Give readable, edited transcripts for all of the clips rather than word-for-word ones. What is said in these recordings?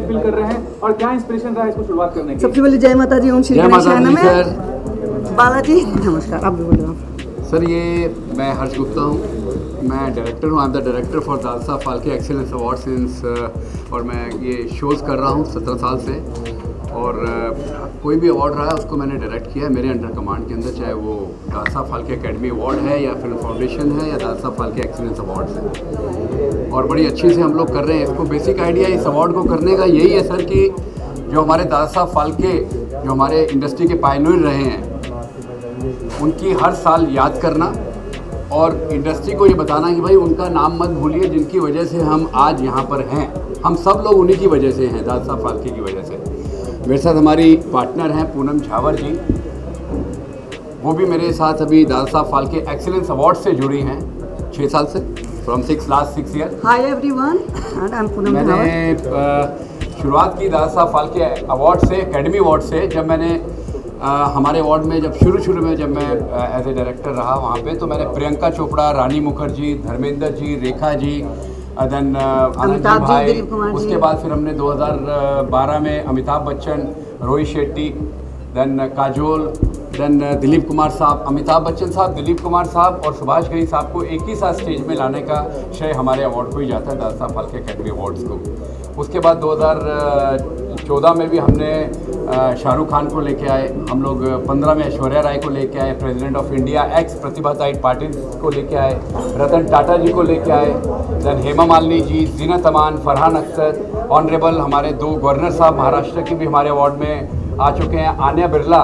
Excited feel कर रहे हैं और क्या इंस्पिरेशन रहा इसको शुरुआत करने की? सबसे पहले जय माता जी, ओम श्री गणेशाय बालाजी, नमस्कार। आप बोल रहे हो सर? ये मैं हर्ष गुप्ता हूँ, मैं डायरेक्टर हूँ। I am the director for Dada साहब फाल्के एक्सीलेंस अवार्ड सिंस, और मैं ये शोज़ कर रहा हूँ 17 साल से, और कोई भी अवार्ड रहा है उसको मैंने डायरेक्ट किया है मेरे अंडर कमांड के अंदर, चाहे वो दादा साहब फाल्के एकेडमी अवार्ड है या फिल्म फाउंडेशन है या दादा साहब फाल्के एक्सीलेंस अवार्ड्स है, और बड़ी अच्छे से हम लोग कर रहे हैं इसको। बेसिक आइडिया इस अवार्ड को करने का यही है सर कि जो हमारे दादा साहब फाल्के, जो हमारे इंडस्ट्री के पायनियर रहे हैं, उनकी हर साल याद करना और इंडस्ट्री को ये बताना कि भाई उनका नाम मत भूलिए, जिनकी वजह से हम आज यहाँ पर हैं। हम सब लोग उन्हीं की वजह से हैं, दादा साहब फाल्के की वजह से। मेरे साथ हमारी पार्टनर हैं पूनम झावर जी, वो भी मेरे साथ अभी दादा साहब फाल्के एक्सीलेंस अवार्ड से जुड़ी हैं 6 साल से, from last 6 year. Hi everyone, and I am Poonam Jhawar. मैंने शुरुआत की दादा साहब फाल्के अवार्ड से, एकेडमी अवार्ड से, जब मैंने हमारे अवार्ड में जब शुरू में जब मैं एज ए डायरेक्टर रहा वहाँ पे, तो मैंने प्रियंका चोपड़ा, रानी मुखर्जी, धर्मेंद्र जी, रेखा जी, अदन अमिताभ भाई, उसके बाद फिर हमने 2012 में अमिताभ बच्चन, रोहित शेट्टी, देन काजोल, देन दिलीप कुमार साहब, अमिताभ बच्चन साहब, दिलीप कुमार साहब और सुभाष गई साहब को एक ही साथ स्टेज में लाने का श्रेय हमारे अवार्ड को ही जाता है, दादा साहब फाल्के एकेडमी अवार्ड्स को। उसके बाद 2014 में भी हमने शाहरुख खान को लेके आए हम लोग, 15 में ऐश्वर्या राय को लेके आए, प्रेसिडेंट ऑफ इंडिया एक्स प्रतिभाशाली पार्टी को लेके आए, रतन टाटा जी को लेके आए, दैन हेमा मालिनी जी, जीना तमान, फरहान अख्तर, ऑनरेबल हमारे 2 गवर्नर साहब महाराष्ट्र के भी हमारे अवार्ड में आ चुके हैं, आन्या बिरला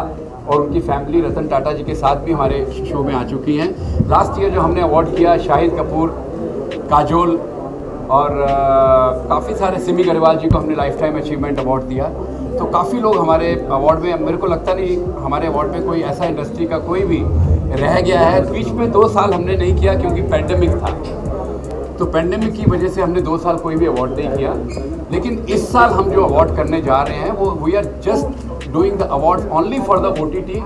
और उनकी फैमिली रतन टाटा जी के साथ भी हमारे शो में आ चुकी हैं। लास्ट ईयर जो हमने अवार्ड किया, शाहिद कपूर, काजोल और काफ़ी सारे सिमी गरेवाल जी को हमने लाइफ टाइम अचीवमेंट अवार्ड दिया। तो काफ़ी लोग हमारे अवार्ड में, मेरे को लगता नहीं हमारे अवार्ड में कोई ऐसा इंडस्ट्री का कोई भी रह गया है। बीच में 2 साल हमने नहीं किया क्योंकि पैंडेमिक था, तो पैंडेमिक की वजह से हमने 2 साल कोई भी अवार्ड नहीं किया, लेकिन इस साल हम जो अवार्ड करने जा रहे हैं वो we are just doing the award only for the OTT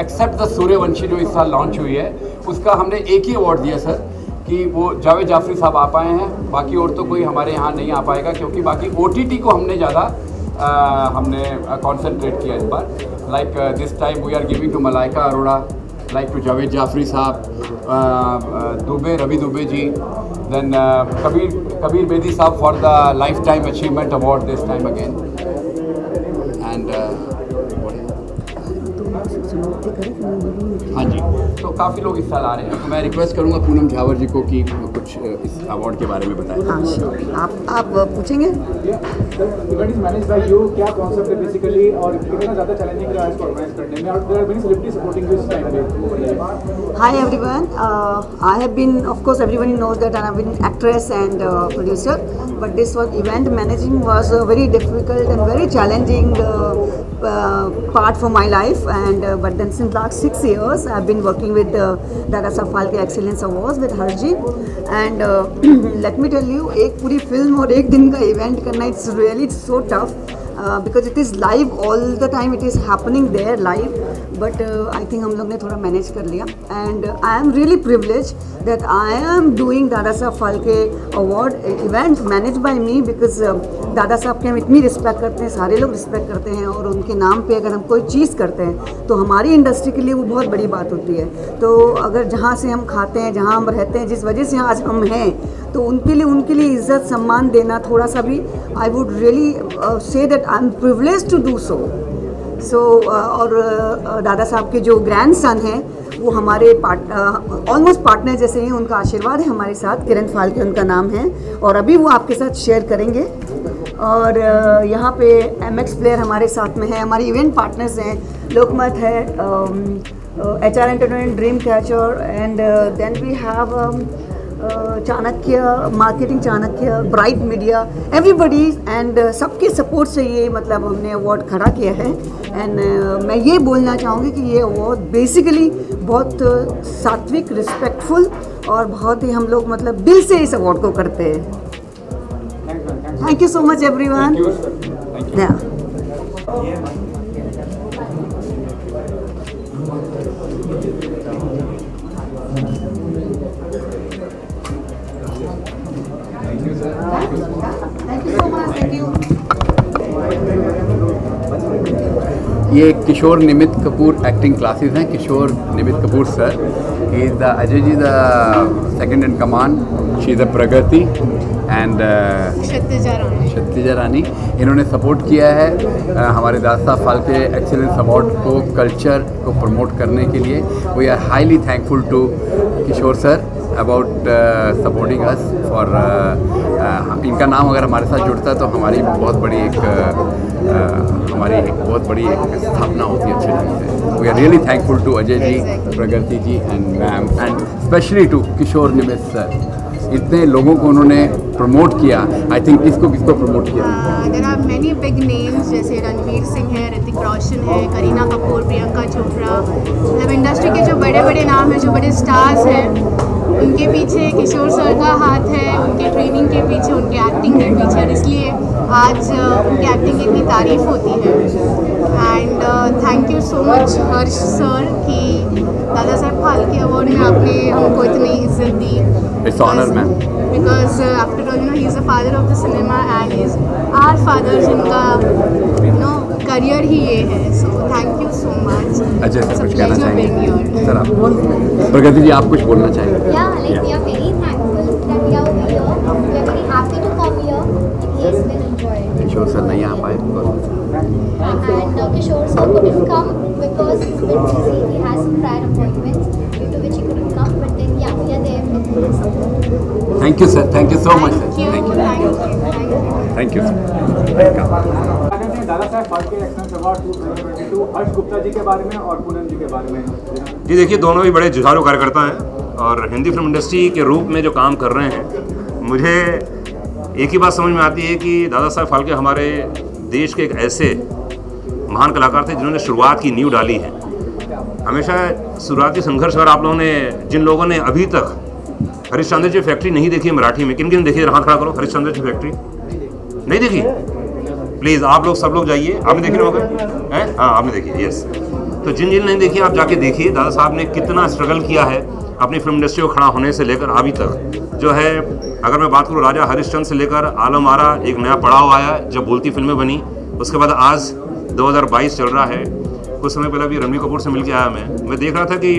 except the Sooryavanshi जो इस साल लॉन्च हुई है, उसका हमने एक ही अवार्ड दिया सर, कि वो जावेद जाफरी साहब आ पाए हैं, बाकी और तो कोई हमारे यहाँ नहीं आ पाएगा, क्योंकि बाकी OTT को हमने ज़्यादा हमने कॉन्सेंट्रेट किया इस बार। Like this time we are giving to Malaika Arora, like to Javed Jaffrey Saheb, Dubey, Ravi Dubey ji, then Kabir Bedi Saheb for the life time achievement award this time again, and हाँ जी, तो काफ़ी लोग इस साल आ रहे हैं। तो मैं रिक्वेस्ट करूंगा पूनम झावर जी को कि कुछ इस अवार्ड के बारे में बताएं। हाँ, आप पूछेंगे। Event is managed by you, क्या कॉन्सेप्ट है बेसिकली और कितना ज़्यादा चैलेंजिंग रहा इसको ऑर्गेनाइज करने में, और there are many celebrities supporting you इस टाइम पे? Hi everyone, I have been, of course everyone knows that I have been actress and producer, but this was event managing was a very difficult and very challenging part for my life, and but then since last 6 years I've been working with Dada Saab Falke Excellence Awards with Harji, and let me tell you, ek puri film aur ek din ka event karna, it's really so tough because it is live all the time, it is happening there live, but I think हम लोग ने थोड़ा manage कर लिया, and I am really privileged that I am doing Dada Saab Falke Award event managed by me, because Dada Saheb के हम इतनी respect करते हैं, सारे लोग रिस्पेक्ट करते हैं, और उनके नाम पे अगर हम कोई चीज़ करते हैं तो हमारी इंडस्ट्री के लिए वो बहुत बड़ी बात होती है। तो अगर जहाँ से हम खाते हैं, जहाँ हम रहते हैं, जिस वजह से आज हम हैं, तो उनके लिए इज्जत सम्मान देना थोड़ा सा भी, I would really say that I am privileged to do so. और दादा साहब के जो ग्रैंड सन हैं वो हमारे ऑलमोस्ट पार्टनर जैसे हैं, उनका आशीर्वाद है हमारे साथ। किरण फाल्के उनका नाम है, और अभी वो आपके साथ शेयर करेंगे। और यहाँ पे MX प्लेयर हमारे साथ में है, हमारे इवेंट पार्टनर्स हैं, लोकमत है, HR entertainment, dream catcher, and then we have Chanakya marketing, Chanakya, bright media, everybody, and सबके सपोर्ट से ये मतलब हमने अवार्ड खड़ा किया है। एंड मैं ये बोलना चाहूँगी कि ये अवार्ड बेसिकली बहुत सात्विक, रिस्पेक्टफुल, और बहुत ही हम लोग मतलब दिल से इस अवार्ड को करते हैं। Thank you so much everyone. Thank you sir. Thank you. Yeah. Thank you sir. Thank you so much. Thank you. ये किशोर निमित कपूर एक्टिंग क्लासेस हैं। किशोर Nimit Kapoor sir is the Ajay ji the second in command, she is the Pragati and शत्तीजा Rani. इन्होंने support किया है हमारे दादा साहब Phalke excellence award को, culture को promote करने के लिए। We are highly thankful to Kishore sir about supporting us for. इनका नाम अगर हमारे साथ जुड़ता है तो हमारी बहुत बड़ी एक स्थापना होती है अच्छे ढंग से। We are really thankful to Ajay ji, Pragati ji and ma'am and specially to Kishore Nimit sir. इतने लोगों को उन्होंने प्रमोट किया। आई थिंक किसको प्रमोट किया। There are many big names जैसे रणवीर सिंह है, ऋतिक रोशन है, करीना कपूर, प्रियंका चोपड़ा। मतलब इंडस्ट्री के जो बड़े बड़े नाम हैं, जो बड़े स्टार्स हैं, उनके पीछे किशोर सर का हाथ है, उनके ट्रेनिंग के पीछे, उनके एक्टिंग के पीछे। इसलिए आज उनकी एक्टिंग की इतनी तारीफ होती है। And thank you so much Harsh sir कि दादा साहब फाल्के अवार्ड में आपने हमको इतनी इज्जत दी। It's honour ma'am, because after all you know he is the father of the cinema and he is our father, जिनका यू नो करियर ही ये है। So thank you so much. अच्छा, कुछ कहना चाहेंगे सर आप? प्रगति जी, आप कुछ बोलना चाहेंगे? किशोर सर नहीं आ पाए because. Thank you sir, thank you so much sir, thank you sir. Dada साहब फाल्के एक्सीलेंस अवार्ड 2022 हर्ष गुप्ता जी के बारे में और पूनम जी के बारे में। जी देखिए, दोनों ही बड़े जुझारू कार्यकर्ता हैं और हिंदी फिल्म इंडस्ट्री के रूप में जो काम कर रहे हैं, मुझे एक ही बात समझ में आती है कि दादा साहब फाल्के हमारे देश के एक ऐसे महान कलाकार थे जिन्होंने शुरुआत की नींव डाली है। हमेशा शुरुआती संघर्ष, और आप लोगों ने, जिन लोगों ने अभी तक हरिश्चंद्र जी फैक्ट्री नहीं देखी मराठी में, किन किन देखिए, हाथ खड़ा करो, हरिश्चंद्र जी फैक्ट्री नहीं देखी? प्लीज़ आप लोग सब लोग जाइए। आपने देखी होगा हैं? हाँ आपने देखी, यस। तो जिन जिन नहीं देखी आप जाके देखिए, दादा साहब ने कितना स्ट्रगल किया है अपनी फिल्म इंडस्ट्री को खड़ा होने से लेकर अभी तक। जो है, अगर मैं बात करूँ राजा हरिश्चंद्र से लेकर आलम आरा, एक नया पड़ाव आया जब बोलती फिल्में बनी, उसके बाद आज 2022 चल रहा है। कुछ समय पहले अभी रणवीर कपूर से मिल के आया मैं देख रहा था कि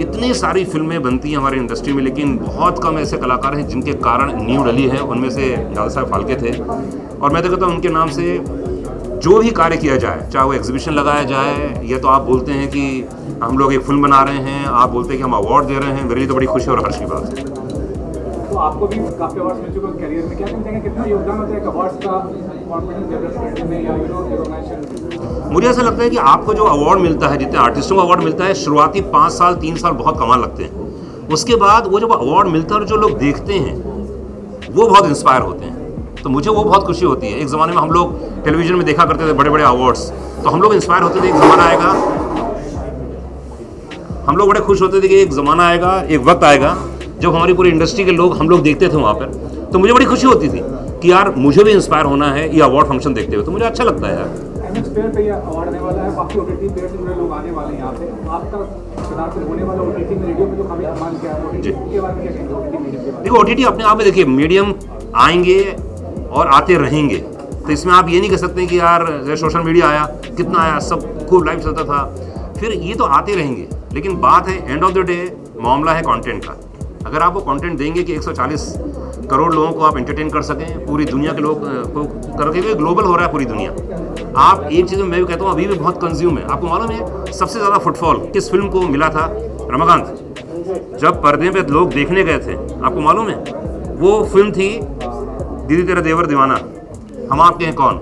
इतनी सारी फिल्में बनती हैं हमारी इंडस्ट्री में, लेकिन बहुत कम ऐसे कलाकार हैं जिनके कारण नींव डली है। उनमें से दादा साहब फाल्के थे। और मैं तो कहता हूँ उनके नाम से जो भी कार्य किया जाए, चाहे वो एग्जीबिशन लगाया जाए, या तो आप बोलते हैं कि हम लोग एक फिल्म बना रहे हैं, आप बोलते हैं कि हम अवार्ड दे रहे हैं, मेरे लिए तो बड़ी खुशी और हर्ष की बात है। तो आपको भी काफ़ी अवार्ड्स मिल चुके हैं करियर में, क्या कहते हैं कितना योगदान होता है अवार्ड्स का कॉन्फिडेंस डेवलप करने में या रिकॉग्निशन? मुझे ऐसा लगता है कि आपको जो अवार्ड मिलता है, जितने आर्टिस्टों को अवार्ड मिलता है, शुरुआती 5 साल 3 साल बहुत कमाल लगते हैं। उसके बाद वो जब अवार्ड मिलता है और जो लोग देखते हैं वो बहुत इंस्पायर होते हैं, तो मुझे वो बहुत खुशी होती है। एक ज़माने में हम लोग टेलीविज़न में देखा करते थे बड़े बड़े अवार्ड्स, तो हम लोग इंस्पायर होते थे। एक ज़माना आएगा, हम लोग बड़े खुश होते थे कि एक ज़माना आएगा, एक वक्त आएगा जब हमारी पूरी इंडस्ट्री के लोग, हम लोग देखते थे वहाँ पर, तो मुझे बड़ी खुशी होती थी कि यार मुझे भी इंस्पायर होना है ये अवार्ड फंक्शन देखते हुए, तो मुझे अच्छा लगता है यार। जी देखो, OTT अपने आप में, देखिए मीडियम आएंगे और आते रहेंगे, तो इसमें आप ये नहीं कह सकते कि यार सोशल मीडिया आया, कितना आया, सब खूब लाइव चलता था, फिर ये तो आते रहेंगे। लेकिन बात है, एंड ऑफ द डे मामला है कंटेंट का। अगर आप वो कंटेंट देंगे कि 140 करोड़ लोगों को आप एंटरटेन कर सकें, पूरी दुनिया के लोग को करके, ग्लोबल हो रहा है पूरी दुनिया। आप एक चीज़ में, मैं भी कहता हूँ अभी भी बहुत कंज्यूम है। आपको मालूम है सबसे ज़्यादा फुटफॉल किस फिल्म को मिला था? रमाकांत। जब पर्दे पे लोग देखने गए थे, आपको मालूम है वो फिल्म थी दीदी तेरा देवर दीवाना, हम आपके हैं कौन,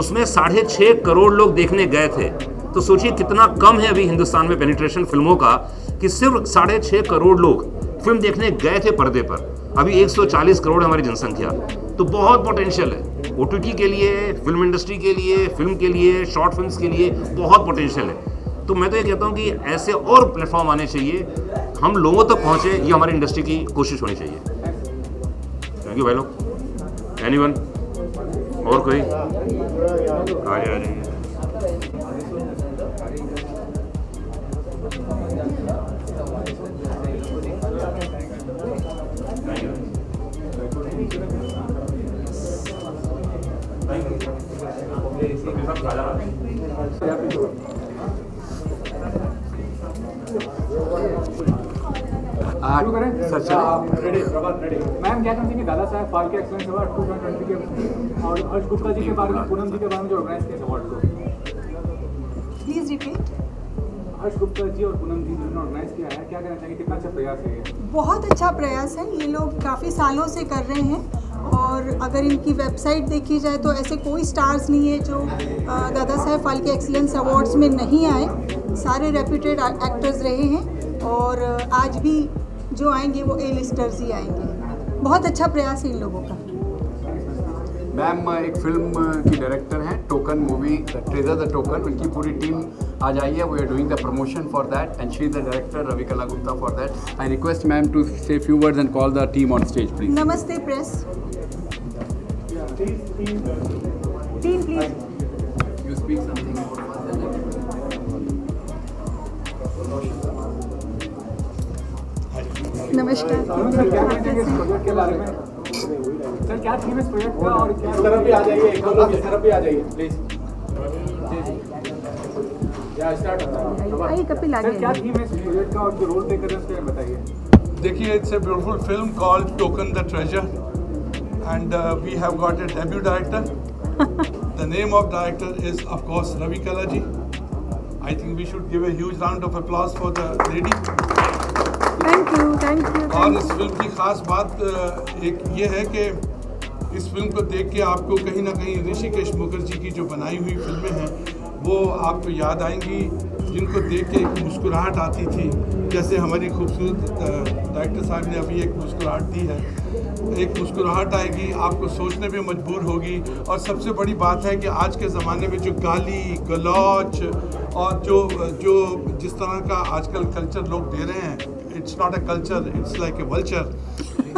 उसमें 6.5 करोड़ लोग देखने गए थे। तो सोचिए कितना कम है अभी हिंदुस्तान में पेनिट्रेशन फिल्मों का, कि सिर्फ 6.5 करोड़ लोग फिल्म देखने गए थे पर्दे पर। अभी 140 करोड़ हमारी जनसंख्या, तो बहुत पोटेंशियल है OTT के लिए, फिल्म इंडस्ट्री के लिए, फिल्म के लिए, शॉर्ट फिल्म्स के लिए बहुत पोटेंशियल है। तो मैं तो ये कहता हूँ कि ऐसे और प्लेटफॉर्म आने चाहिए, हम लोगों तक पहुँचे, ये हमारी इंडस्ट्री की कोशिश होनी चाहिए। थैंक यू भाई लोग। एनीवन और कोई आ जाइए। Thank you. मैम क्या चाहती है कि दादा साहब फाल्के एक्सीलेंस अवार्ड 2020 के और हर्ष गुप्ता जी के बारे में, पूनम जी के बारे में जो ऑर्गेनाइज किया अवार्ड को, प्लीज रिपीट। हर्ष गुप्ता जी और पूनम जी ने ऑर्गेनाइज किया है, क्या कहना चाहिए, कितना अच्छा प्रयास है? बहुत अच्छा प्रयास है, ये लोग काफ़ी सालों से कर रहे हैं और अगर इनकी वेबसाइट देखी जाए तो ऐसे कोई स्टार्स नहीं है जो दादा साहब फाल्के एक्सीलेंस अवार्ड्स में नहीं आए। सारे रेप्यूटेड एक्टर्स रहे हैं और आज भी जो आएंगे वो ए लिस्टर्स ही आएंगे। बहुत अच्छा प्रयास है इन लोगों का। मैम एक फिल्म की डायरेक्टर हैं, token movie the treasure the token, उनकी पूरी टीम आज आई है। We are doing the promotion for that and she is the director Ravi Kala Gupta for that. I request ma'am to say few words and call the team on stage please. नमस्ते press team please you speak something about. नमस्कार sir, क्या theme है इस project का? और इस तरफ भी आ जाइए, एक बार इस तरफ भी आ जाइए प्लीज। या स्टार्ट आई कपिल आ गए। सर क्या थीम है इस प्रोजेक्ट का और जो रोल प्ले कर रहे हैं उसके बताइए। देखिए, it's a beautiful film called token the treasure and we have got a debut director. The name of director is of course Ravi Kala ji. I think we should give a huge round of applause for the lady. Thank you. और इस film की खास बात एक ये है कि इस फिल्म को देख के आपको कहीं ना कहीं ऋषिकेश मुखर्जी की जो बनाई हुई फिल्में हैं वो आपको याद आएंगी, जिनको देख के एक मुस्कुराहट आती थी। जैसे हमारी खूबसूरत डायरेक्टर साहब ने अभी एक मुस्कुराहट दी है, एक मुस्कुराहट आएगी, आपको सोचने पे मजबूर होगी। और सबसे बड़ी बात है कि आज के ज़माने में जो गाली गलौच और जो जिस तरह का आजकल कल्चर लोग दे रहे हैं, it's not a culture, it's like a vulture.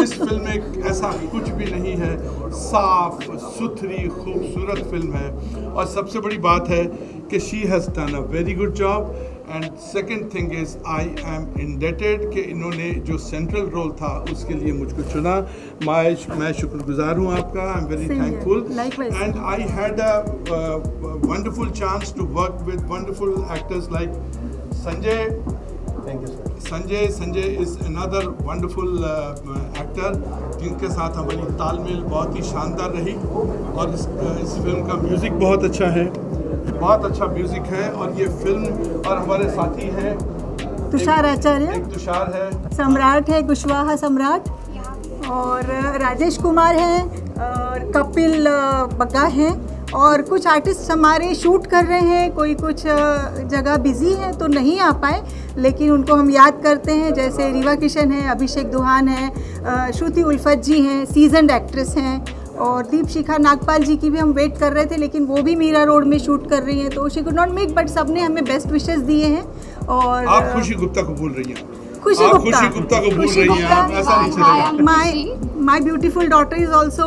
इस फिल्म में ऐसा कुछ भी नहीं है, साफ सुथरी खूबसूरत फिल्म है। और सबसे बड़ी बात है कि she has done a very good job and second thing is I am indebted कि इन्होंने जो सेंट्रल रोल था उसके लिए मुझको चुना। मैं शुक्रगुजार हूँ आपका, I am very thankful and I had a wonderful chance to work with wonderful actors like Sanjay. Thank you sir. Sanjay is another wonderful actor जिनके साथ हमारी तालमेल बहुत ही शानदार रही। और इस फिल्म का म्यूज़िक बहुत अच्छा है, बहुत अच्छा म्यूज़िक है। और ये फिल्म और हमारे साथी हैं तुषार आचार्य, एक तुषार है सम्राट है, गुशवाहा सम्राट, और राजेश कुमार है और कपिल बग्गा हैं, और कुछ आर्टिस्ट हमारे शूट कर रहे हैं, कोई कुछ जगह बिजी है तो नहीं आ पाए, लेकिन उनको हम याद करते हैं। जैसे रीवा किशन है, अभिषेक दुहान है, श्रुति उल्फत जी हैं, सीजनड एक्ट्रेस हैं, और दीप शिखा नागपाल जी की भी हम वेट कर रहे थे, लेकिन वो भी मीरा रोड में शूट कर रही हैं तो she could not make, but सब ने हमें बेस्ट विशेस दिए हैं। और आप खुशी गुप्ता को भूल रही हैं? खुशी गुप्ता को भूल रही हैं। My beautiful daughter is also,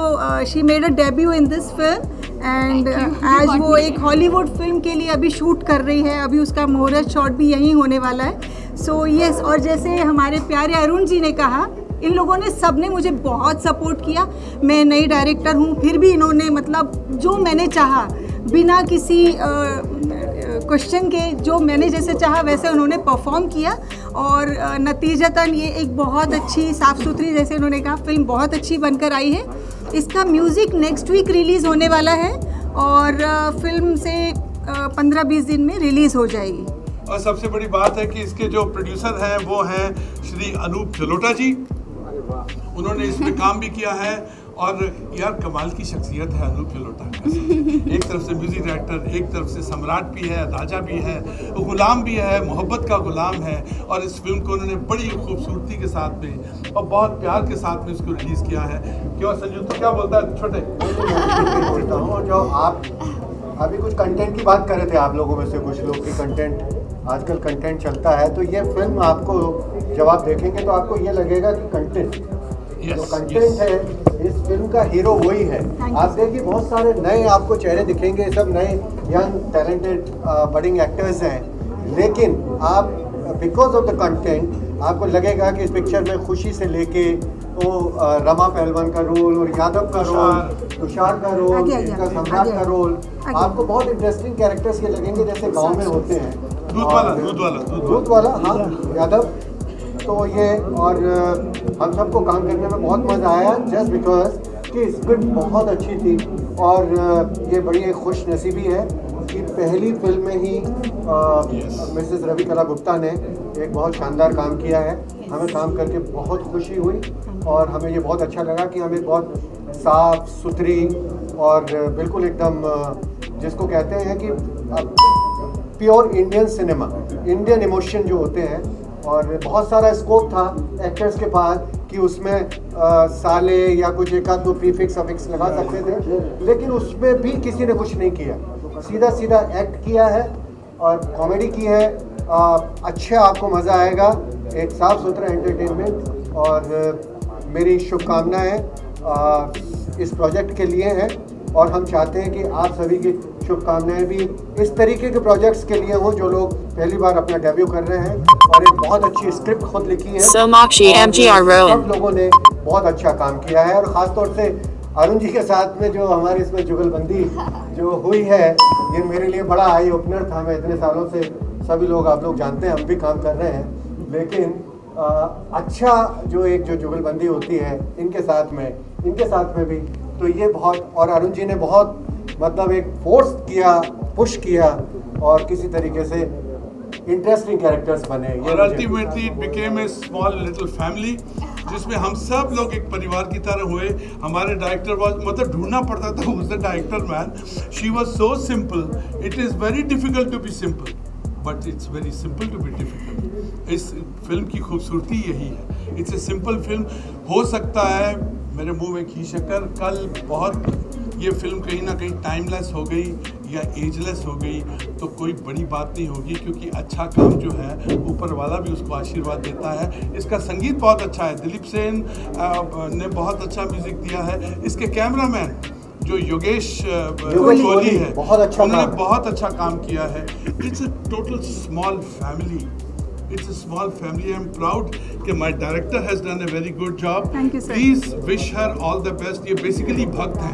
she made a debut in this film and आज वो एक हॉलीवुड फिल्म के लिए अभी शूट कर रही है, अभी उसका मुहूर्त शॉट भी यहीं होने वाला है। सो यस, और जैसे हमारे प्यारे अरुण जी ने कहा, इन लोगों ने सबने मुझे बहुत सपोर्ट किया। मैं नई डायरेक्टर हूँ, फिर भी इन्होंने मतलब जो मैंने चाहा बिना किसी क्वेश्चन के, जो मैंने जैसे चाहा वैसे उन्होंने परफॉर्म किया और नतीजतन ये एक बहुत अच्छी साफ़ सुथरी, जैसे उन्होंने कहा, फिल्म बहुत अच्छी बनकर आई है। इसका म्यूज़िक नेक्स्ट वीक रिलीज़ होने वाला है और फिल्म से 15-20 दिन में रिलीज़ हो जाएगी। और सबसे बड़ी बात है कि इसके जो प्रोड्यूसर हैं वो हैं श्री अनूप झलोटा जी, उन्होंने इसमें काम भी किया है। और यार कमाल की शख्सियत है अनूप झलोटा। एक तरफ से म्यूज़िक डायरेक्टर, एक तरफ से सम्राट भी है, राजा भी है, गुलाम भी है, मोहब्बत का गुलाम है। और इस फिल्म को उन्होंने बड़ी खूबसूरती के साथ में और बहुत प्यार के साथ में इसको रिलीज़ किया है। क्यों संजू, तो क्या बोलता है छोटे? जो आप अभी कुछ कंटेंट की बात कर रहे थे, आप लोगों में से कुछ लोग की कंटेंट, आजकल कंटेंट चलता है, तो ये फिल्म आपको जब आप देखेंगे तो आपको ये लगेगा कि कंटेंट जो कंटेंट है इस फिल्म का, हीरो वही है। आप देखिए बहुत सारे नए आपको चेहरे दिखेंगे, सब नए यंग टैलेंटेड बडिंग एक्टर्स हैं, लेकिन आप बिकॉज ऑफ द कंटेंट आपको लगेगा कि इस पिक्चर में खुशी से लेके तो रमा पहलवान का रोल और यादव का रोल, तुषार का रोल, इनका सम्राट का रोल, आपको बहुत इंटरेस्टिंग कैरेक्टर्स के लगेंगे जैसे गांव में होते हैं। दूध वाला हाँ यादव। तो ये और हम सबको काम करने में बहुत मज़ा आया जस्ट बिकॉज कि स्क्रिप्ट बहुत अच्छी थी और ये बड़ी एक खुश नसीबी है कि पहली फिल्म में ही मिसेस रवि कला गुप्ता ने एक बहुत शानदार काम किया है। हमें काम करके बहुत खुशी हुई और हमें ये बहुत अच्छा लगा कि हमें बहुत साफ सुथरी और बिल्कुल एकदम जिसको कहते हैं कि pure Indian cinema, Indian emotion जो होते हैं। और बहुत सारा स्कोप था एक्टर्स के पास कि उसमें साले या कुछ एक आध दो प्रीफिक्स अफिक्स लगा सकते थे, लेकिन उसमें भी किसी ने कुछ नहीं किया। सीधा सीधा एक्ट किया है और कॉमेडी की है। अच्छा, आपको मज़ा आएगा, एक साफ सुथरा एंटरटेनमेंट। और मेरी शुभकामनाएं इस प्रोजेक्ट के लिए हैं और हम चाहते हैं कि आप सभी की शुभकामनाएं भी इस तरीके के प्रोजेक्ट्स के लिए हों जो लोग पहली बार अपना डेब्यू कर रहे हैं। और एक बहुत अच्छी स्क्रिप्ट खुद लिखी है, सब लोगों ने बहुत अच्छा काम किया है। और ख़ासतौर से अरुण जी के साथ में जो हमारे इसमें जुगलबंदी जो हुई है, ये मेरे लिए बड़ा आई ओपनर था। मैं इतने सालों से, सभी लोग आप लोग जानते हैं, हम भी काम कर रहे हैं, लेकिन अच्छा जो एक जो जुगलबंदी होती है इनके साथ में भी, तो ये बहुत, और अरुण जी ने बहुत मतलब एक फोर्स किया, पुश किया और किसी तरीके से इंटरेस्टिंग कैरेक्टर्स बने। और ultimately it became a small little family जिसमें हम सब लोग एक परिवार की तरह हुए। हमारे डायरेक्टर वाज मतलब ढूंढना पड़ता था उस director man, she was so simple. It is very difficult to be simple but it's very simple to be difficult. इस फिल्म की खूबसूरती यही है, इट्स ए सिंपल फिल्म। हो सकता है मेरे मुंह में खी शक्कर, कल बहुत ये फिल्म कहीं ना कहीं टाइमलेस हो गई या एजलेस हो गई तो कोई बड़ी बात नहीं होगी, क्योंकि अच्छा काम जो है ऊपर वाला भी उसको आशीर्वाद देता है। इसका संगीत बहुत अच्छा है, दिलीप सेन ने बहुत अच्छा म्यूज़िक दिया है। इसके कैमरामैन जो योगेश कोहली है, उन्होंने बहुत अच्छा काम किया है। It's a total small family, it's a small family. I am proud कि my director has done a very good job. Please wish her all the best. ये बेसिकली भक्त हैं,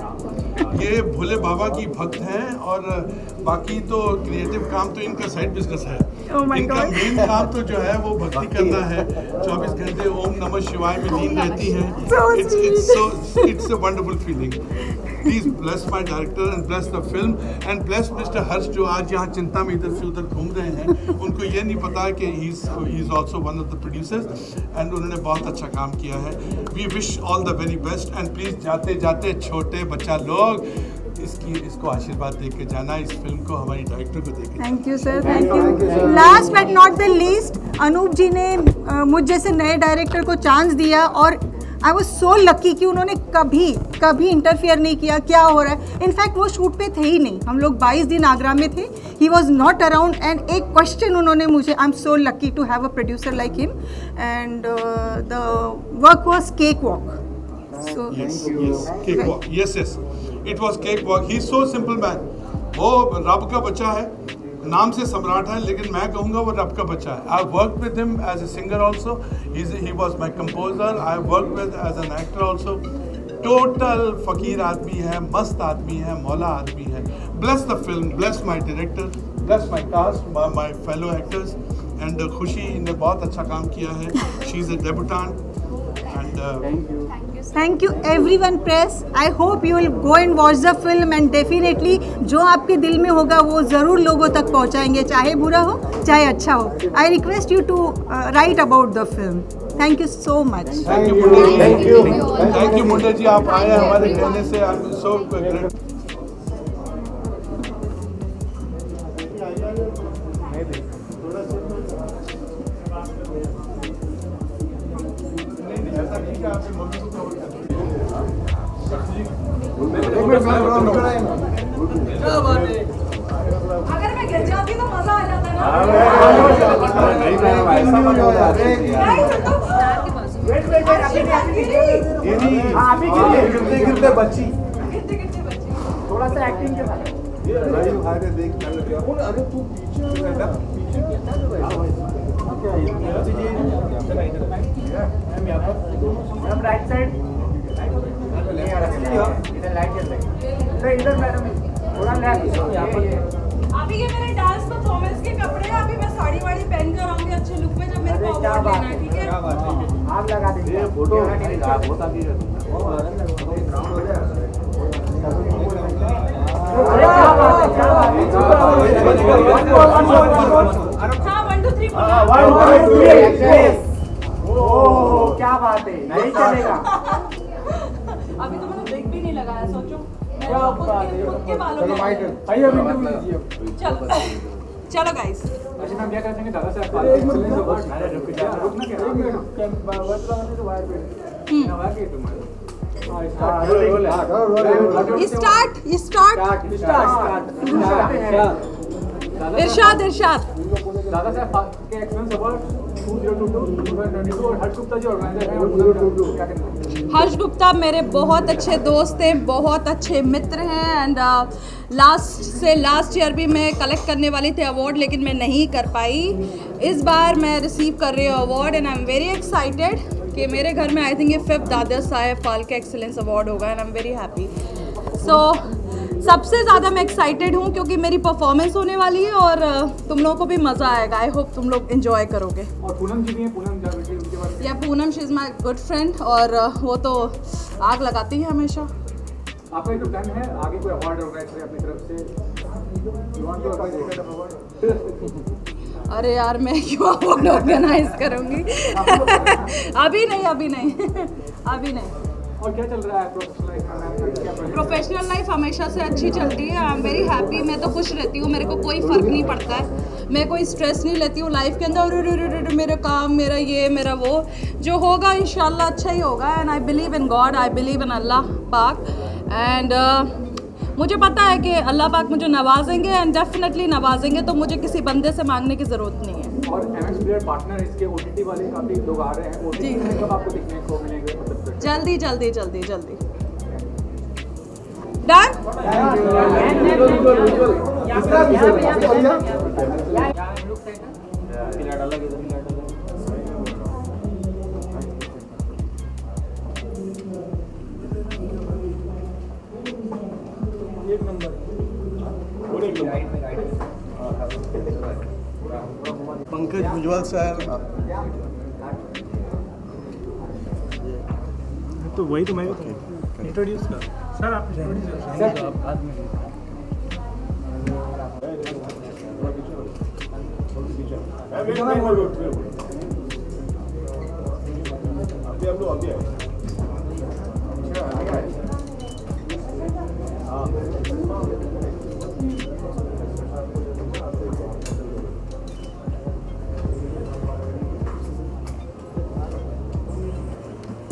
ये भोले बाबा की भक्त हैं और बाकी तो क्रिएटिव काम तो इनका साइड बिजनेस है। इनका मेन काम तो जो है वो भक्ति करना है। 24 घंटे ओम नमः शिवाय में लीन रहती है। It's a wonderful feeling. Please bless my director and bless the film and bless mister Harsh जो आज यहाँ चिंता में इधर से उधर घूम रहे हैं। उनको ये नहीं पता है कि he is also one of the producers and उन्होंने बहुत अच्छा काम किया है। We wish all the very best and please जाते जाते छोटे बच्चा लोग इसको आशीर्वाद दे के जाना, इस फिल्म को हमारी डायरेक्टर को दे के। Thank you sir, thank you. Last but not the least, Anoop ji ने मुझ जैसे नए डायरेक्टर को चांस दिया और आई वॉज सो लकी कि उन्होंने कभी इंटरफेयर नहीं किया क्या हो रहा है। इनफैक्ट वो शूट पे थे ही नहीं, हम लोग 22 दिन आगरा में थे, he was not around. And एक क्वेश्चन उन्होंने मुझे, I am so lucky to have a producer like him and the work was cake walk. So, yes. It was cake walk. He's so simple man. वो रब का बच्चा है, नाम से सम्राट है, लेकिन मैं कहूँगा वो रब का बच्चा है। I worked with him as a singer also. He was my composer. I worked with as an actor also. Total फकीर आदमी है, मस्त आदमी है, मौला आदमी है। Bless the film. Bless my director. Bless my cast. My fellow actors. And खुशी ने बहुत अच्छा काम किया है। She is a debutant. And thank you everyone press. I hope you will go and watch the film and definitely जो आपके दिल में होगा वो ज़रूर लोगों तक पहुँचाएंगे, चाहे बुरा हो चाहे अच्छा हो। I request you to write about the film. Thank you so much. Thank you Munda ji, आप आए हमारे कहने से। I am so grateful. अगर मैं गिर जाती तो मजा आ जाता ना। गिरते बच्ची थोड़ा सा एक्टिंग के साथ। अरे तू पीछे डांस परफॉर्मेंस के कपड़े अभी मैं साड़ी वाड़ी पहन कर आऊंगी अच्छे लुक में, जब मेरे को 1, 2, 3 ओह क्या बात है, नहीं चलेगा। अभी तो मैंने ब्रेक भी नहीं लगाया, सोचो खुद के बालों में। चलो गाइस हम क्या करते हैं, Dadasaheb excellence award start इरशाद इरशाद दादा साहब फाल्के एक्सीलेंस अवार्ड 2022 और हर्ष गुप्ता जी ऑर्गेनाइजर हैं। हर्ष गुप्ता मेरे बहुत अच्छे दोस्त हैं, बहुत अच्छे मित्र हैं एंड लास्ट ईयर भी मैं कलेक्ट करने वाली थी अवार्ड, लेकिन मैं नहीं कर पाई। इस बार मैं रिसीव कर रही हूँ award and I am very excited कि मेरे घर में आई थिंक ये 5th Dada Saheb Phalke excellence award होगा and I am very happy. So सबसे ज़्यादा मैं एक्साइटेड हूँ क्योंकि मेरी परफॉर्मेंस होने वाली है और तुम लोगों को भी मज़ा आएगा। आई होप तुम लोग एंजॉय करोगे। और पूनम जी भी हैं, पूनम झावर जी उनके बारे में या Poonam she is my good friend और वो तो आग लगाती है हमेशा। आपका जो प्लान है आगे कोई अवार्ड ऑर्गेनाइज करें अपनी तरफ से? अरे यार मैं क्यों अवार्ड ऑर्गेनाइज करूँगी, अभी नहीं। और क्या चल रहा है प्रोफेशनल लाइफ? हमेशा से अच्छी चलती है, आई एम वेरी हैप्पी। मैं तो खुश रहती हूँ, मेरे को कोई फ़र्क नहीं पड़ता है, मैं कोई स्ट्रेस नहीं लेती हूँ लाइफ के अंदर। मेरा काम, मेरा ये, मेरा वो, जो होगा इंशाल्लाह अच्छा ही होगा। And I believe in God, I believe in Allah पाक एंड मुझे पता है कि अल्लाह पाक मुझे नवाजेंगे एंड डेफिनेटली नवाजेंगे, तो मुझे किसी बंदे से मांगने की ज़रूरत नहीं है। और एमएस प्लेयर पार्टनर इसके ओटीटी वाले काफ़ी लोग आ रहे हैं, ओटीटी में कब आपको देखने को मिलेंगे? मतलब जल्दी। पंकज उज्ज्वल सर तो वही तुम्हें इंट्रोड्यूस कर सर, आप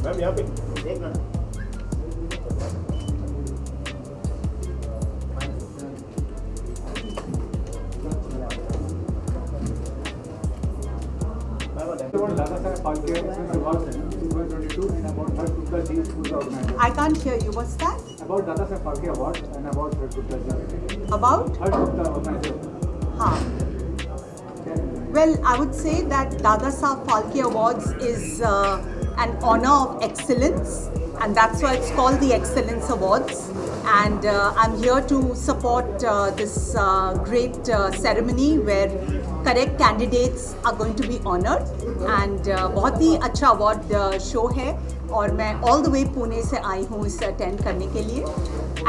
मैम यहाँ पे देखना I can't hear you. What's that? About Dada Saab Falke Award and about Harish Gupta. About? Harish Gupta organizer. Huh. Well, I would say that Dada Saab Falke Awards is an honor of excellence, and that's why it's called the Excellence Awards. And I'm here to support this great ceremony where correct candidates are going to be honored. And बहुत ही अच्छा award show है और मैं all the way Pune से आई हूँ इसे attend करने के लिए।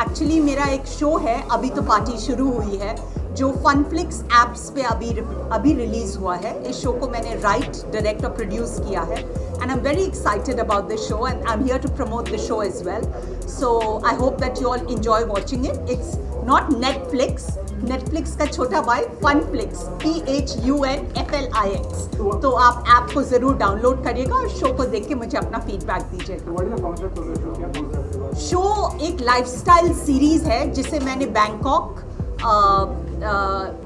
Actually मेरा एक show है, अभी तो party शुरू हुई है जो फनफ्लिक्स एप्स पे अभी रिलीज़ हुआ है। इस शो को मैंने राइट, डायरेक्ट और प्रोड्यूस किया है and I am very excited about this show and I am here to promote the show as well. So I hope that you all enjoy watching it. It's not Netflix का छोटा भाई फनफ्लिक्स, PHUNFLIX। तो आप app को ज़रूर download करिएगा और show को देख के मुझे अपना फीडबैक दीजिएगा। शो एक लाइफस्टाइल सीरीज़ है जिसे मैंने बैंकॉक,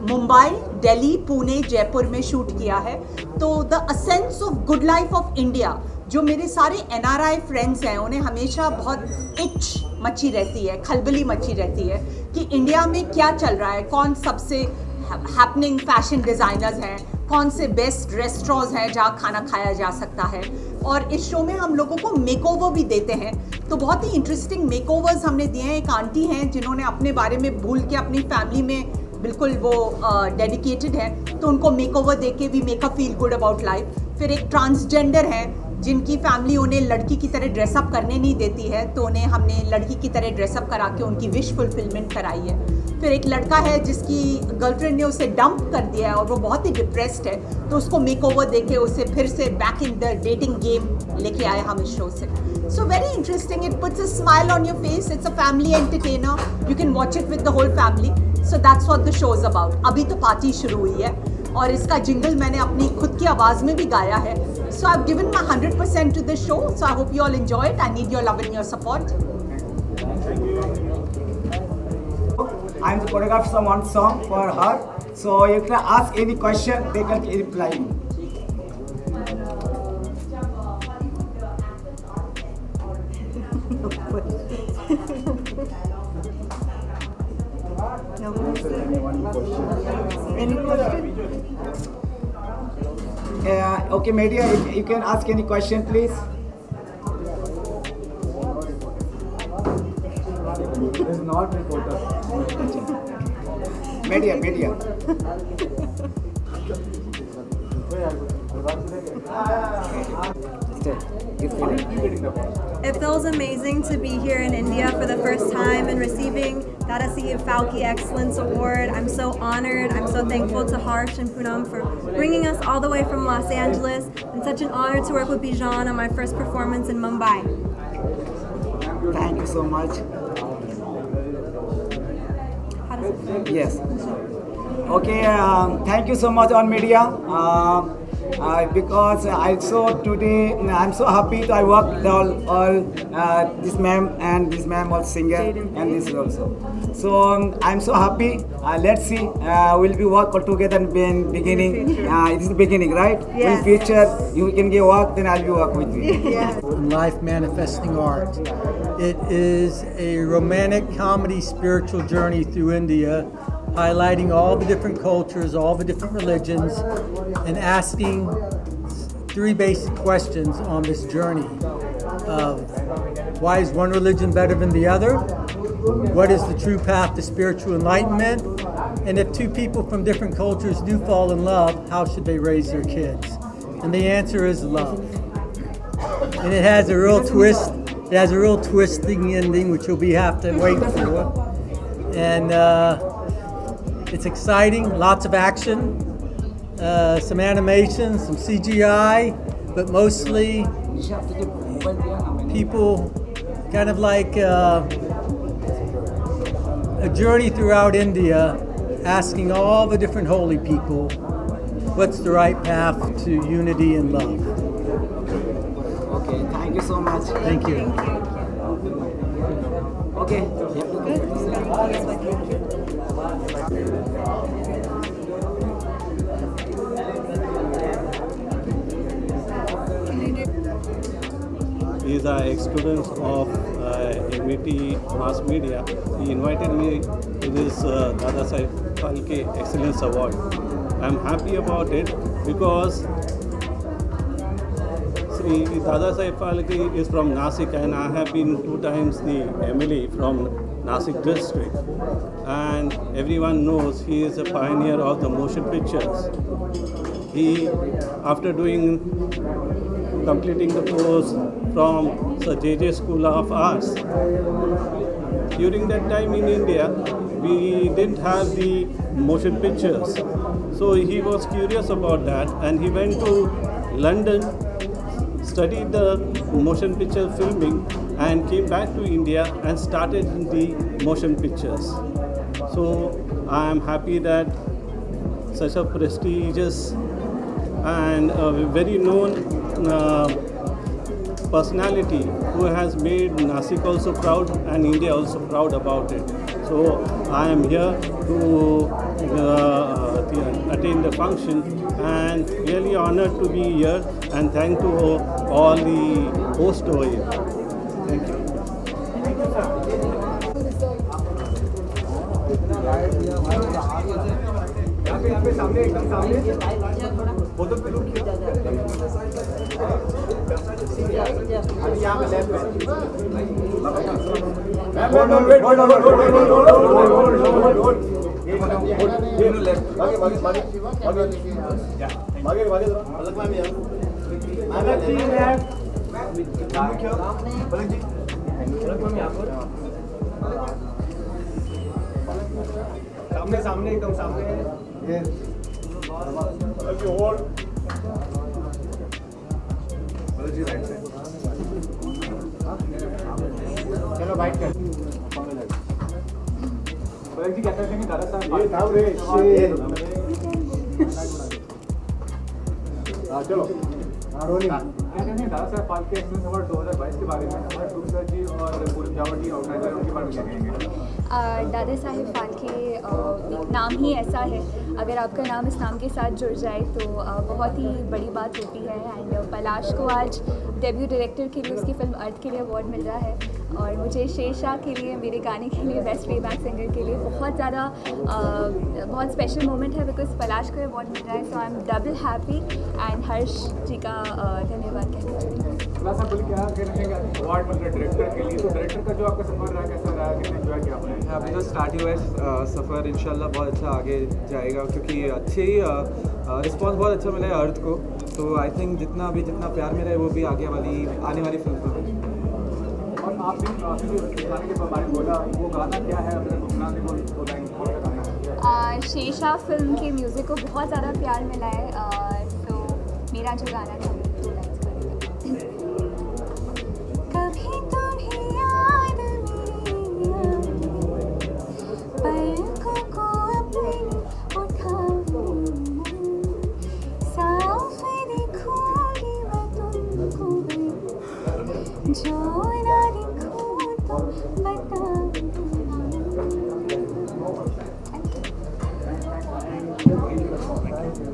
मुंबई, दिल्ली, पुणे, जयपुर में शूट किया है। तो the essence of good life of India, जो मेरे सारे NRI फ्रेंड्स हैं, उन्हें हमेशा बहुत इच मची रहती है, खलबली मची रहती है कि इंडिया में क्या चल रहा है, कौन सबसे हैपनिंग फैशन डिज़ाइनर्स हैं, कौन से बेस्ट रेस्टोरेंट्स हैं जहाँ खाना खाया जा सकता है। और इस शो में हम लोगों को मेकओवर भी देते हैं, तो बहुत ही इंटरेस्टिंग मेकओवर्स हमने दिए हैं। एक आंटी हैं जिन्होंने अपने बारे में भूल के अपनी फैमिली में बिल्कुल वो डेडिकेटेड हैं, तो उनको मेकओवर देके we make a feel good about life. फिर एक ट्रांसजेंडर है जिनकी फैमिली उन्हें लड़की की तरह ड्रेसअप करने नहीं देती है, तो उन्हें हमने लड़की की तरह ड्रेसअप करा के उनकी विश फुलफिलमेंट कराई है। फिर एक लड़का है जिसकी गर्लफ्रेंड ने उसे डंप कर दिया है और वो बहुत ही डिप्रेस्ड है, तो उसको मेकओवर देके उसे फिर से back in the dating game लेके आए हम इस शो से। So very interesting, it puts a smile on your face, it's a family entertainer, you can watch it with the whole family. So that's what the show is about. अभी तो party शुरू हुई है और इसका jingle मैंने अपनी खुद की आवाज़ में भी गाया है। So I have given my 100% to this show, so I hope you all enjoy it. I need your love and your support. I am the choreographer some one song for her, so you can ask any question, they can reply. Okay, media, you can ask any question, please. It's not reporter. Media. It feels amazing to be here in India for the first time and receiving Dada Saab Falke Excellence Award. I'm so honored. I'm so thankful to Harsh and Poonam for bringing us all the way from Los Angeles. It's such an honor to work with Bijan on my first performance in Mumbai. Thank you so much. How does it feel? Yes. Okay. Thank you so much on media. Because I saw today, I'm so happy that I worked with all this ma'am, and this ma'am was singer and this also. So I'm so happy. Let's see, we'll be work together in beginning. This is the beginning, right? Yes. In future, you can give work, then I'll be work with you. Yes. Life manifesting art. It is a romantic comedy spiritual journey through India, highlighting all the different cultures, all the different religions, and asking three basic questions on this journey of why is one religion better than the other, what is the true path to spiritual enlightenment, and if two people from different cultures do fall in love, how should they raise their kids? And the answer is love. And it has a real twist. It has a real twisting ending, which you'll have to wait for. And it's exciting, lots of action, some animation, some CGI, but mostly people kind of like a journey throughout India, asking all the different holy people, what's the right path to unity and love? Okay, thank you so much. Thank you. Okay. These are ex-students of MIT Mass Media. He invited me to this Dada Saab Falke Excellence Award. I'm happy about it because Sri Dada Saab Falke is from Nasik, and I have been 2 times the MLA from Nasik district, and everyone knows he is a pioneer of the motion pictures. He, after completing the course from Sir JJ School of Arts, during that time in India we didn't have the motion pictures, so he was curious about that, and he went to London, studied the motion picture filming, and came back to India and started in the motion pictures. So I am happy that such a prestigious and a very known personality who has made Nasik also proud and India also proud about it. So I am here to attend the function, and really honored to be here, and thank to all the hosts over here. Thank you. सामने सामने एकदम सामने चलो bite कर जी कहते हैं कि दादा साहब चलो दादा साहब फाल्के एक्सीलेंस अवार्ड 2022 के बारे में हमारे तुषार जी और पूनम झावर जी ऑर्गेनाइजर उनके बारे में क्या कहेंगे? दादा साहब फाल्के नाम ही ऐसा है, अगर आपका नाम इस नाम के साथ जुड़ जाए तो बहुत ही बड़ी बात होती है। एंड पलाश को आज डेब्यू डायरेक्टर के लिए उसकी फिल्म अर्थ के लिए अवार्ड मिल रहा है और मुझे शेरशाह के लिए मेरे गाने के लिए बेस्ट प्लेबैक सिंगर के लिए बहुत ज़्यादा बहुत स्पेशल मोमेंट है बिकॉज पलाश को अवार्ड मिल रहा है। So I am double happy and Harsh ji का धन्यवाद कहना चाहिए। अभी तो स्टार्ट हुआ है सफ़र, इंशाल्लाह बहुत अच्छा आगे जाएगा क्योंकि अच्छी रिस्पॉन्स बहुत अच्छा मिला है अर्थ को, तो आई थिंक जितना प्यार मिला है वो भी आने वाली फिल्म को मिलेगा। और आपने गाने के बारे में बोला, वो गाना क्या है? शेषा फिल्म के म्यूज़िक को बहुत ज़्यादा प्यार मिला है, तो मेरा जो गाना था जो ना लिखूं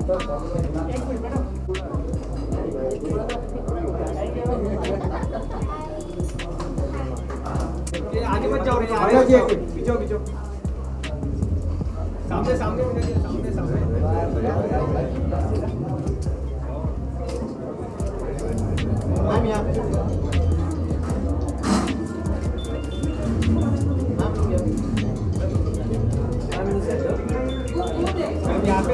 तो बता आगे मत जाओ, पीछे सामने सामने सामने I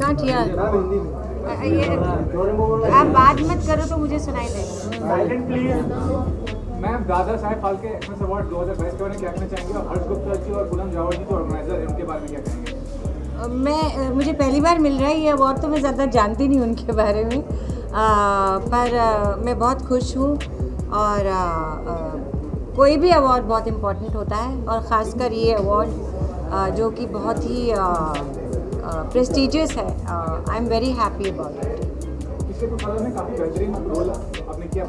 can't hear. आप बात मत करो तो मुझे सुनाई देगा। Silent please. Ma'am, Dada Saheb Phalke excellence award 2022 के बारे में क्या कहना चाहेंगे और हर्ष गुप्ता जी और पूनम झावर जी जो ऑर्गेनाइजर हैं उनके बारे में क्या कहेंगे? मुझे पहली बार मिल रहा है ये अवार्ड, तो मैं ज़्यादा जानती नहीं उनके बारे में, पर मैं बहुत खुश हूँ। और कोई भी अवार्ड बहुत इम्पोर्टेंट होता है और ख़ासकर ये अवार्ड जो कि बहुत ही प्रेस्टिजियस है। I am very happy about it. इससे में काफ़ी बेहतरीन रोल आपने किया,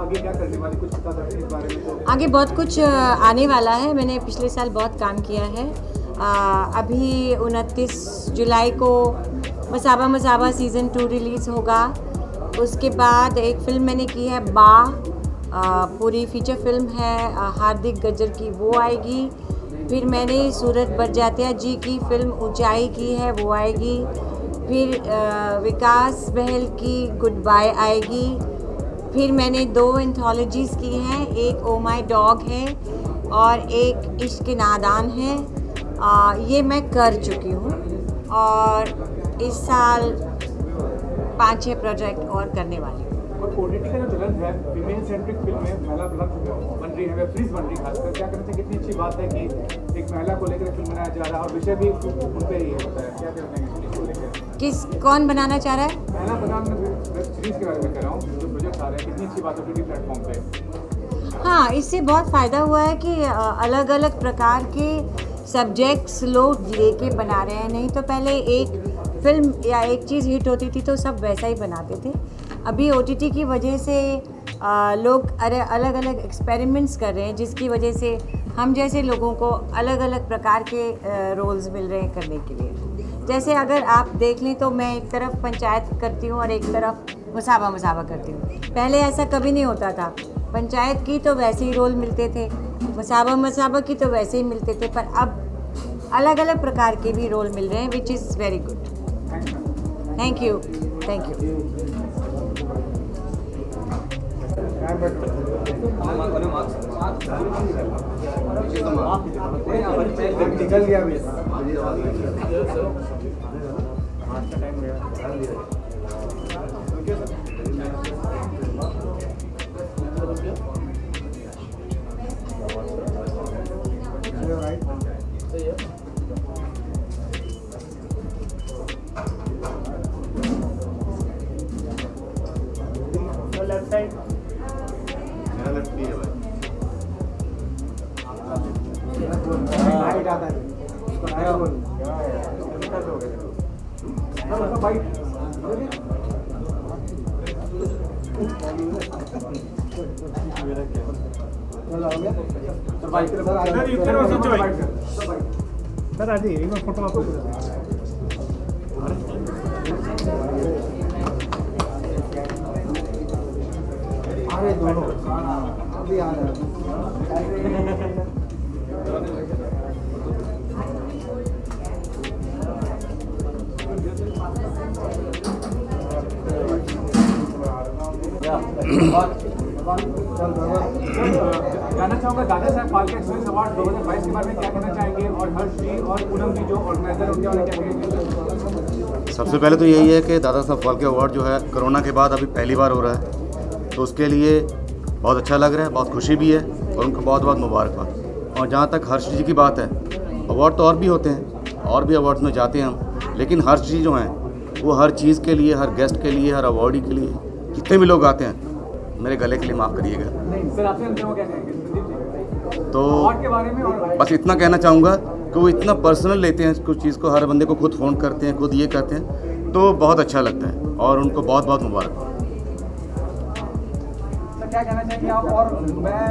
आगे क्या करने वाले कुछ बता सकते हैं इस बारे में? आगे बहुत कुछ आने वाला है। मैंने पिछले साल बहुत काम किया है। अभी 29 जुलाई को मसाबा मसाबा सीज़न 2 रिलीज़ होगा। उसके बाद एक फ़िल्म मैंने की है बा, पूरी फीचर फिल्म है हार्दिक गजर की, वो आएगी। फिर मैंने सूरज बड़जात्या जी की फिल्म ऊंचाई की है, वो आएगी। फिर विकास बहल की गुड बाय आएगी। फिर मैंने 2 एंथोलॉजीज़ की हैं, एक ओ माई डॉग है और एक इश्क नादान है। ये मैं कर चुकी हूँ और इस साल 5-6 प्रोजेक्ट और करने वाली हूँ। ओटीटी का जो चलन है फीमेल सेंट्रिक फिल्म में महिला प्लस बन रही है, वेब सीरीज बन रही है खासकर, क्या कहते हैं कितनी अच्छी बात है कि एक महिला को लेकर फिल्म बनाया जा रहा है और विषय भी उन पर ही होता है? क्या कहते हैं किस कौन बनाना चाह रहा है? महिला बनाना वेब सीरीज के बारे में कह रहा हूँ, जो प्रोजेक्ट आ रहे हैं, कितनी अच्छी बात है ओटीटी प्लेटफॉर्म पर? हाँ, इससे बहुत फ़ायदा हुआ है कि अलग अलग प्रकार के सब्जेक्ट्स लोग लेके बना रहे हैं। नहीं तो पहले एक फिल्म या एक चीज़ हिट होती थी तो सब वैसा ही बनाते थे। अभी OTT की वजह से लोग अलग अलग एक्सपेरिमेंट्स कर रहे हैं, जिसकी वजह से हम जैसे लोगों को अलग अलग प्रकार के रोल्स मिल रहे हैं करने के लिए। जैसे अगर आप देख लें तो मैं एक तरफ पंचायत करती हूँ और एक तरफ मसाबा मसाबा करती हूँ। पहले ऐसा कभी नहीं होता था, पंचायत की तो वैसे ही रोल मिलते थे, मसाबा मसाबा की तो वैसे ही मिलते थे, पर अब अलग अलग प्रकार के भी रोल मिल रहे हैं, which is very good. Thank you, thank you. Sir आज ये मैं फोटो आपको अरे दोनों अभी आ रहा है। जानना चाहूँगा दादा साहब फाल्के एक्सीलेंस अवार्ड 2022 के बारे में क्या कहना चाहेंगे, और हर्ष जी और पूनम जी जो ऑर्गेनाइजर होंगे और क्या कहेंगे? सबसे पहले तो यही है कि दादा साहब फाल्के अवार्ड जो है कोरोना के बाद अभी पहली बार हो रहा है, तो उसके लिए बहुत अच्छा लग रहा है, बहुत खुशी भी है और उनको बहुत बहुत मुबारकबाद। और जहाँ तक हर्ष जी की बात है, अवार्ड तो और भी होते हैं, और भी अवार्ड्स में जाते हैं हम, लेकिन हर्ष जी जो हैं वो हर चीज़ के लिए, हर गेस्ट के लिए, हर अवार्डी के लिए, जितने भी लोग आते हैं, मेरे गले के लिए माफ़ करिएगा। तो बस इतना कहना चाहूँगा कि वो इतना पर्सनल लेते हैं कुछ चीज़ को, हर बंदे को खुद फ़ोन करते हैं, खुद ये करते हैं, तो बहुत अच्छा लगता है और उनको बहुत बहुत मुबारक। क्या कहना चाहिए आप? और मैं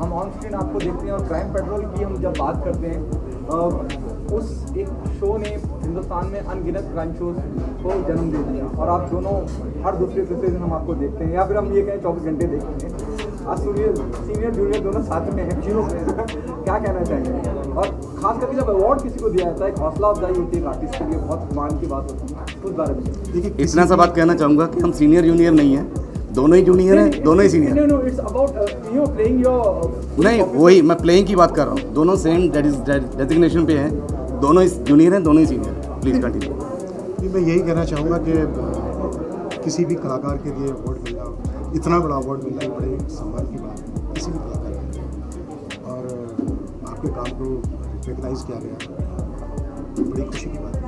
हम ऑन स्क्रीन आपको देखते हैं और क्राइम पेट्रोल की हम जब बात करते हैं, उस एक शो ने हिंदुस्तान में अनगिनत क्राइम शोज को जन्म दे दिया और आप दोनों हर दूसरे दिन हम आपको देखते हैं, या फिर हम ये कहें 24 घंटे देखते हैं। आज सीनियर जूनियर दोनों साथ में हैं, जीरो में क्या कहना चाहिए? और खास करके जब अवार्ड किसी को दिया जाता है, एक हौसला अफजाई होती है एक आर्टिस्ट के लिए, बहुत मान की बात होती है। उस बारे में देखिए, इतना सा बात कहना चाहूँगा कि हम सीनियर जूनियर नहीं हैं, दोनों ही जूनियर हैं, दोनों ही सीनियर। नहीं, वही मैं प्लेइंग की बात कर रहा हूँ, दोनों सेम डेजिग्नेशन पे हैं, दोनों ही जूनियर हैं, दोनों ही सीनियर हैं। Please continue. मैं यही कहना चाहूँगा कि किसी भी कलाकार के लिए अवार्ड मिलना, इतना बड़ा अवार्ड मिलना, बड़े सम्मान की बात है किसी भी कलाकार के लिए, और आपके काम को रिकग्नाइज किया गया, बड़ी खुशी की बात है,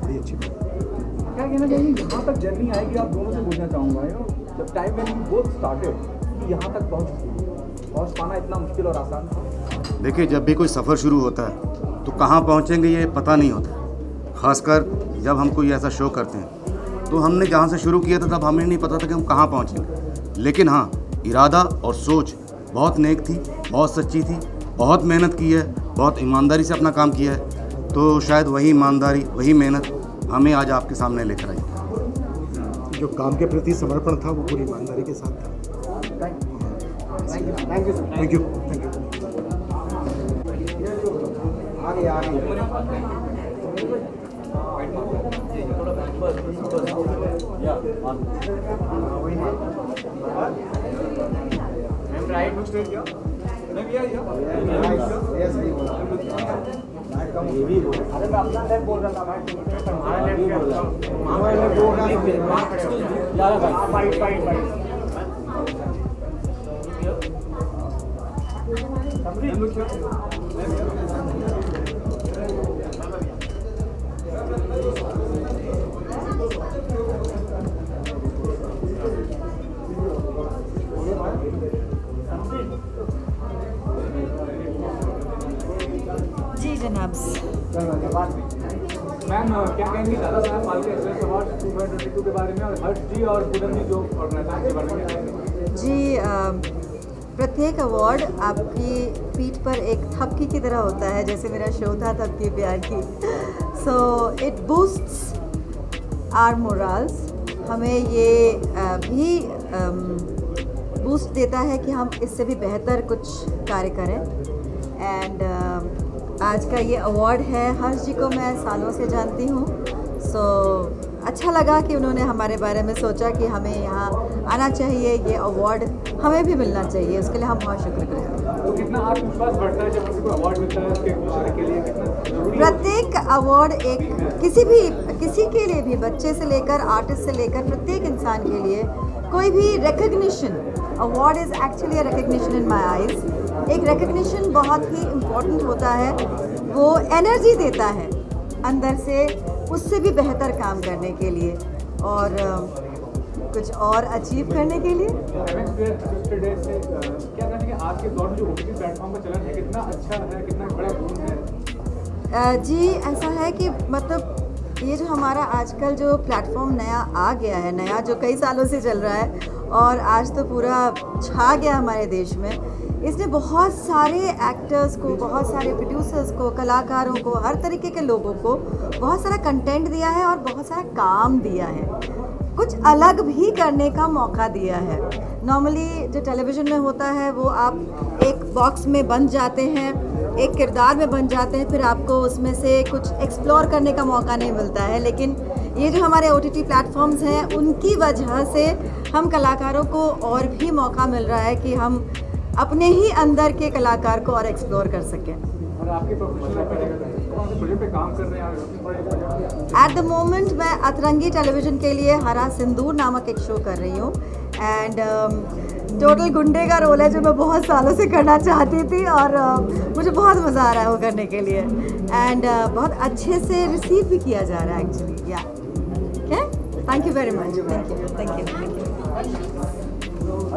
बड़ी अच्छी बात है। क्या कहना चाहिए यहाँ तक जर्नी आएगी, आप दोनों से पूछना चाहूँगा, जब time when you both started कि यहाँ तक पहुँच पाना इतना मुश्किल और आसान? देखिए, जब भी कोई सफ़र शुरू होता है तो कहाँ पहुँचेंगे ये पता नहीं होता, ख़ासकर जब हम कोई ऐसा शो करते हैं। तो हमने जहाँ से शुरू किया था तब हमें नहीं पता था कि हम कहाँ पहुँचेंगे, लेकिन हाँ, इरादा और सोच बहुत नेक थी, बहुत सच्ची थी, बहुत मेहनत की है, बहुत ईमानदारी से अपना काम किया है, तो शायद वही ईमानदारी, वही मेहनत हमें आज आपके सामने लेकर आई। जो काम के प्रति समर्पण था वो पूरी ईमानदारी के साथ था। Thank you sir, thank you. जी जनाब। मैम क्या कहेंगे दादा साहब फाल्के एक्सीलेंस अवार्ड 2022 के बारे में और हर्ष जी और पूनम जी जो ऑर्गेनाइजेशन के बारे में कहेंगे? जी, प्रत्येक अवार्ड आपकी पीठ पर एक थपकी की तरह होता है, जैसे मेरा शो था थपकी प्यार की। So it boosts our morals, हमें ये भी बूस्ट देता है कि हम इससे भी बेहतर कुछ कार्य करें। एंड आज का ये अवार्ड है, हर्ष जी को मैं सालों से जानती हूँ, सो अच्छा लगा कि उन्होंने हमारे बारे में सोचा कि हमें यहाँ आना चाहिए, ये अवार्ड हमें भी मिलना चाहिए, उसके लिए हम बहुत शुक्रगुजार। तो कितना आत्मविश्वास बढ़ता है जब किसी को अवार्ड मिलता है उसके घोषणा के लिए? कितना प्रत्येक अवार्ड एक किसी के लिए भी, बच्चे से लेकर आर्टिस्ट से लेकर प्रत्येक इंसान के लिए कोई भी recognition, award is actually recognition in my eyes. एक रिकग्निशन बहुत ही इम्पॉर्टेंट होता है, वो एनर्जी देता है अंदर से, उससे भी बेहतर काम करने के लिए और कुछ और अचीव करने के लिए। आज के दौर में जो ओटीटी प्लेटफॉर्म का चलन है, कितना अच्छा है, कितना बड़ा गुण है? जी, ऐसा है कि मतलब ये जो हमारा आजकल जो प्लेटफॉर्म नया आ गया है, नया जो कई सालों से चल रहा है और आज तो पूरा छा गया हमारे देश में, इसने बहुत सारे एक्टर्स को, बहुत सारे प्रोड्यूसर्स को, कलाकारों को, हर तरीके के लोगों को बहुत सारा कंटेंट दिया है और बहुत सारा काम दिया है, कुछ अलग भी करने का मौका दिया है। नॉर्मली जो टेलीविज़न में होता है वो आप एक बॉक्स में बंद जाते हैं, एक किरदार में बन जाते हैं, फिर आपको उसमें से कुछ एक्सप्लोर करने का मौका नहीं मिलता है। लेकिन ये जो हमारे ओटीटी प्लेटफॉर्म्स हैं, उनकी वजह से हम कलाकारों को और भी मौका मिल रहा है कि हम अपने ही अंदर के कलाकार को और एक्सप्लोर कर सकें। और आपके प्रोजेक्ट पे काम कर रहे हैं एट द मोमेंट? मैं अतरंगी टेलीविज़न के लिए हरा सिंदूर नामक एक शो कर रही हूँ एंड टोटल गुंडे का रोल है जो मैं बहुत सालों से करना चाहती थी और मुझे बहुत मज़ा आ रहा है वो करने के लिए एंड बहुत अच्छे से रिसीव भी किया जा रहा है एक्चुअली। या क्या, thank you very much, thank you, thank you, thank you. I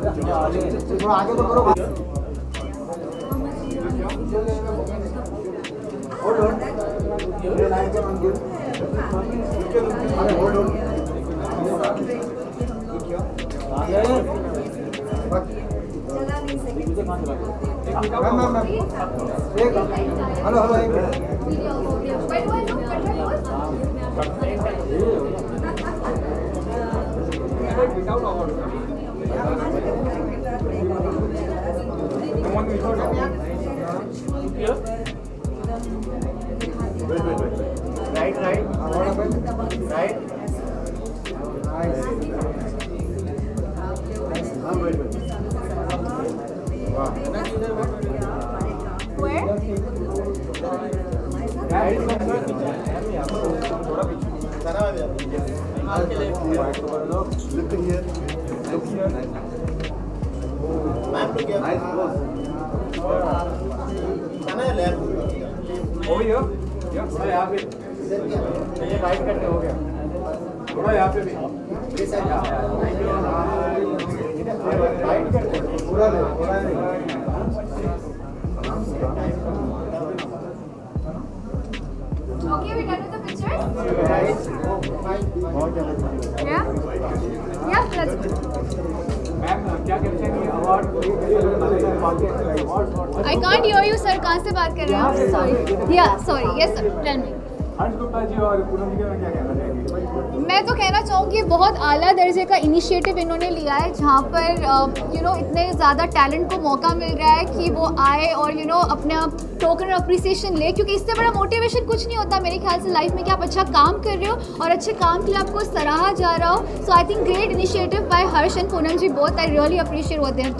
can't hear you, sir. कहाँ से बात कर रहे हो? Sorry. Yeah, sorry. Yes, sir. Tell me. हर्ष गुप्ता जी और पूनम जी का क्या कहना चाहेंगे? मैं तो कहना चाहूँगी बहुत आला दर्जे का इनिशिएटिव इन्होंने लिया है, जहाँ पर इतने ज़्यादा टैलेंट को मौका मिल रहा है कि वो आए और अपना टोकन अप्रिसिएशन ले, क्योंकि इससे बड़ा मोटिवेशन कुछ नहीं होता मेरे ख्याल से लाइफ में कि आप अच्छा काम कर रहे हो और अच्छे काम के लिए आपको सराहा जा रहा हो। So I think great initiative by Harsh and Poonam ji both. I really appreciate what they have done.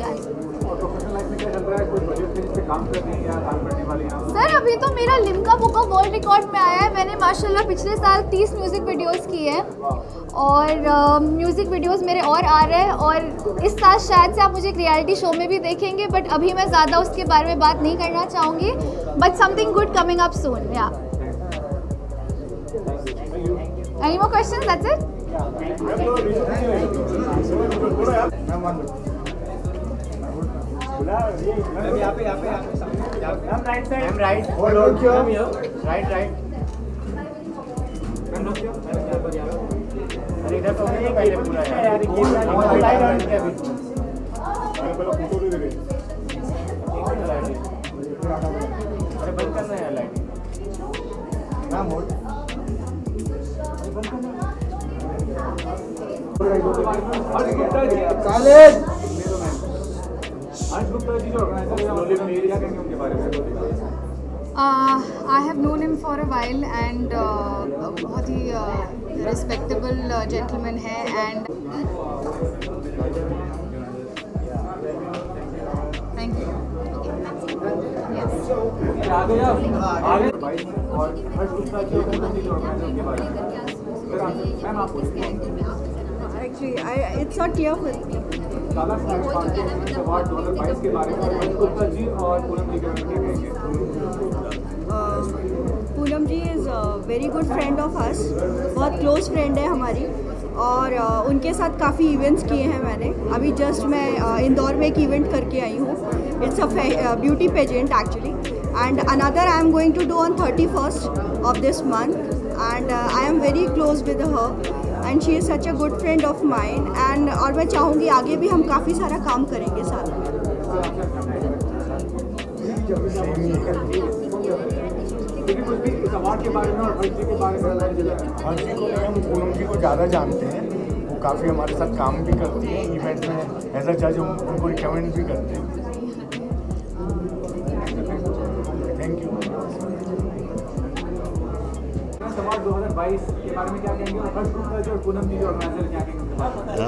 Sir, अभी तो मेरा Limca book of world record में आया है। मैंने माशाल्लाह पिछले साल 30 म्यूज़िक वीडियोस किए हैं और म्यूज़िक वीडियोस मेरे और आ रहे हैं और इस साल शायद से आप मुझे एक रियलिटी शो में भी देखेंगे, बट अभी मैं ज़्यादा उसके बारे में बात नहीं करना चाहूँगी, but something good coming up soon. या any more questions? That's it. I'm right side. I'm right. Hold on. Right. I have known him for a while and बहुत ही respectable gentleman है and thank you. Actually, it's not clear for me. Dada Saheb Phalke excellence award 2022 के बारे में हर्ष गुप्ता जी और पूनम जी के बारे में कहेंगे। Poonam ji is very good friend of us, बहुत क्लोज फ्रेंड है हमारी और उनके साथ काफ़ी इवेंट्स किए हैं मैंने। अभी जस्ट मैं इंदौर में एक इवेंट करके आई हूँ, it's a beauty pageant actually and another I am going to do on 31st of this month and I am very close with her and she is such a good friend of mine and और मैं चाहूँगी आगे भी हम काफ़ी सारा काम करेंगे साथ में। लेकिन कुछ भी इस अवार्ड के बारे में और हर्ष जी के बारे में, हर्ष जी को हम पूनम जी को ज़्यादा जानते हैं, वो काफ़ी हमारे साथ काम भी करती हैं, इवेंट्स में एज अ जज उनको रिकमेंड भी करते हैं।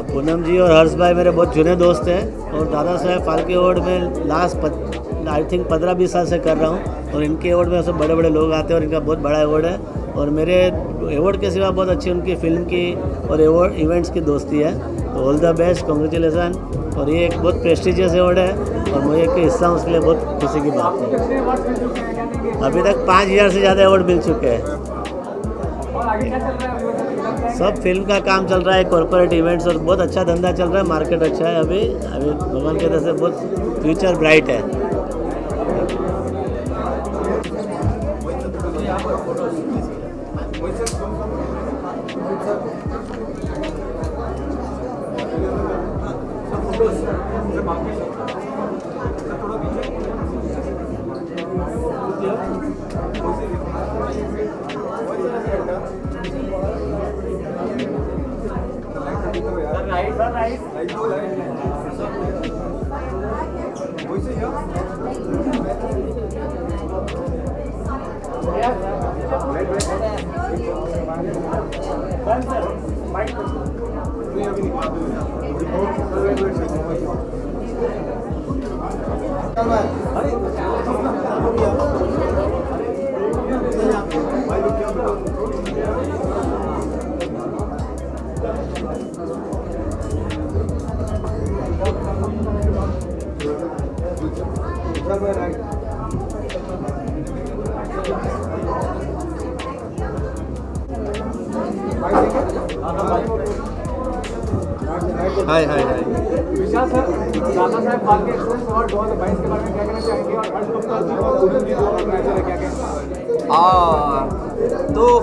पूनम जी और हर्ष भाई मेरे बहुत चुने दोस्त हैं और दादा साहब फाल्के अवार्ड में लास्ट आई थिंक 15-20 साल से कर रहा हूँ और इनके अवार्ड में सब बड़े बड़े लोग आते हैं और इनका बहुत बड़ा अवार्ड है और मेरे अवार्ड के सिवा बहुत अच्छी उनकी फिल्म की और अवार्ड इवेंट्स की दोस्ती है। तो ऑल द बेस्ट, कॉन्ग्रेचुलेसन। और ये एक बहुत प्रेस्टिजियस अवार्ड है और मुझे एक हिस्सा उसके लिए बहुत खुशी की बात है। अभी तक 5000 से ज़्यादा अवार्ड मिल चुके हैं। सब फिल्म का काम चल रहा है, कॉर्पोरेट इवेंट्स और बहुत अच्छा धंधा चल रहा है, मार्केट अच्छा है। अभी भगवान की तरह से बहुत फ्यूचर ब्राइट है।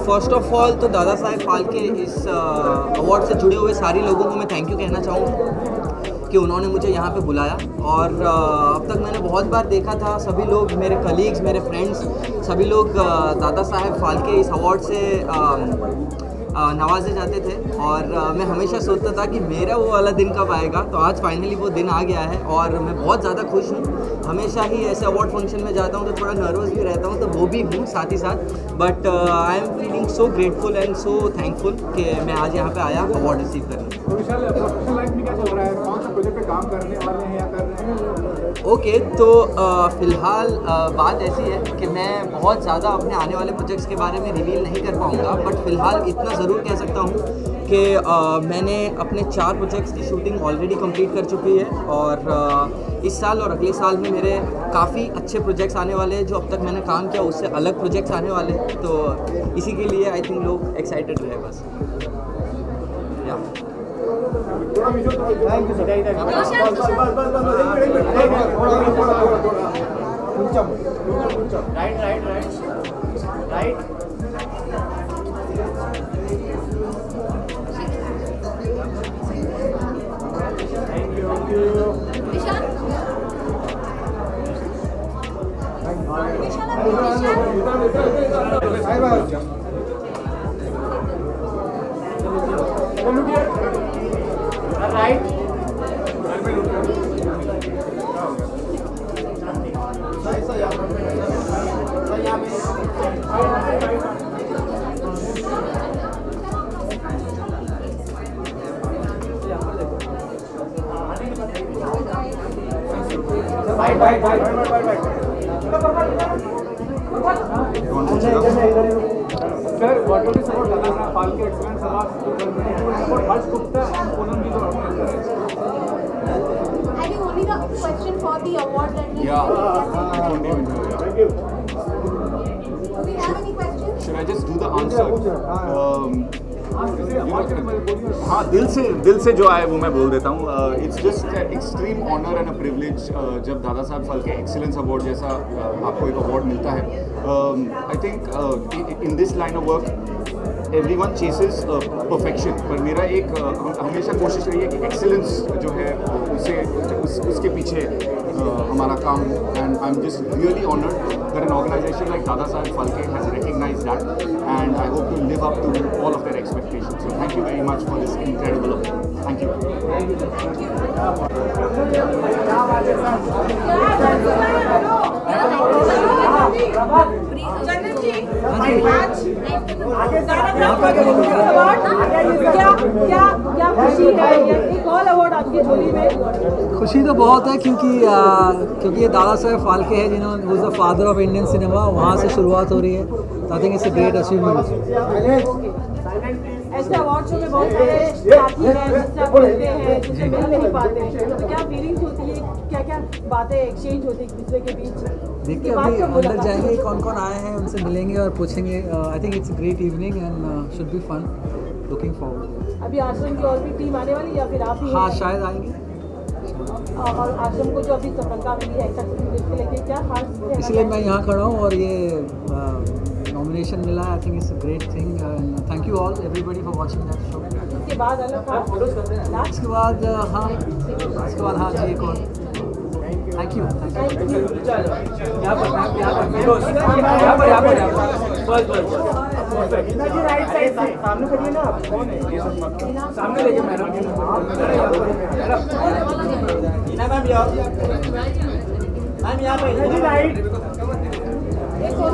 फर्स्ट ऑफ ऑल तो दादा साहब फाल्के इस अवार्ड से जुड़े हुए सारे लोगों को मैं थैंक यू कहना चाहूँगा कि उन्होंने मुझे यहाँ पे बुलाया। और अब तक मैंने बहुत बार देखा था, सभी लोग मेरे कलीग्स, मेरे फ्रेंड्स, सभी लोग दादा साहब फाल्के इस अवार्ड से नवाजे जाते थे और मैं हमेशा सोचता था कि मेरा वो वाला दिन कब आएगा। तो आज फाइनली वो दिन आ गया है और मैं बहुत ज़्यादा खुश हूँ। हमेशा ही ऐसे अवार्ड फंक्शन में जाता हूँ तो थोड़ा नर्वस भी रहता हूँ, तो वो भी हूँ साथ ही साथ, but I am feeling so grateful and so thankful कि मैं आज यहाँ पे आया अवार्ड रिसीव करने। ओके, तो फिलहाल बात ऐसी है कि मैं बहुत ज़्यादा अपने आने वाले प्रोजेक्ट्स के बारे में रिवील नहीं कर पाऊँगा, बट फिलहाल इतना ज़रूर कह सकता हूँ कि मैंने अपने 4 प्रोजेक्ट्स की शूटिंग ऑलरेडी कंप्लीट कर चुकी है और इस साल और अगले साल में मेरे काफ़ी अच्छे प्रोजेक्ट्स आने वाले हैं। जो अब तक मैंने काम किया उससे अलग प्रोजेक्ट्स आने वाले हैं, तो इसी के लिए आई थिंक लोग एक्साइटेड रहे बस। Right right right right sir water की support Dada Saheb Phalke excellence award Harsh Gupta and Poonam Jhawar. I only the question for the award that या thank you. Do we have any question? Should I just do the answer? हां दिल से जो आए वो मैं बोल देता हूं। It's just extreme honour and a privilege जब दादा साहब फाल्के एक्सीलेंस अवार्ड जैसा आपको एक अवार्ड मिलता है। I think in this line of work everyone chases perfection, पर मेरा एक हमेशा कोशिश रही है कि excellence जो है उसके पीछे हमारा काम, and I'm just really honoured that an organisation like Dada Saheb Falke has recognised that, and I hope to live up to all of their expectations. So thank you very much for this incredible award. Thank you. खुशी तो बहुत है क्योंकि ये दादा साहब फाल्के हैं जिन्होंने वो the father of Indian cinema, वहाँ से शुरुआत हो रही है। तो I think it's a great achievement. ऐसे अवार्ड शो में बहुत सारे साथी हैं जिससे आप मिलते हैं, जिससे मिल नहीं पाते हैं, तो क्या फीलिंग्स होती है, क्या क्या बातें एक्सचेंज होती है एक दूसरे के बीच? देखिए अभी अंदर जाएंगे, कौन कौन आए हैं उनसे मिलेंगे और पूछेंगे। I think it's great evening and should be fun, looking forward. अभी आश्रम की और भी टीम आने वाली या फिर आप? हाँ शायद आएंगे। और आश्रम को जो अभी सफलता मिली है इसके लेके क्या खास? इसलिए मैं यहाँ खड़ा हूँ और ये नॉमिनेशन मिला। I think it's a great thing and thank you all everybody for watching that show. इसके बाद हाँ जी एक और थैंक यू। सामने लेके मैम यहाँ पे Thank you.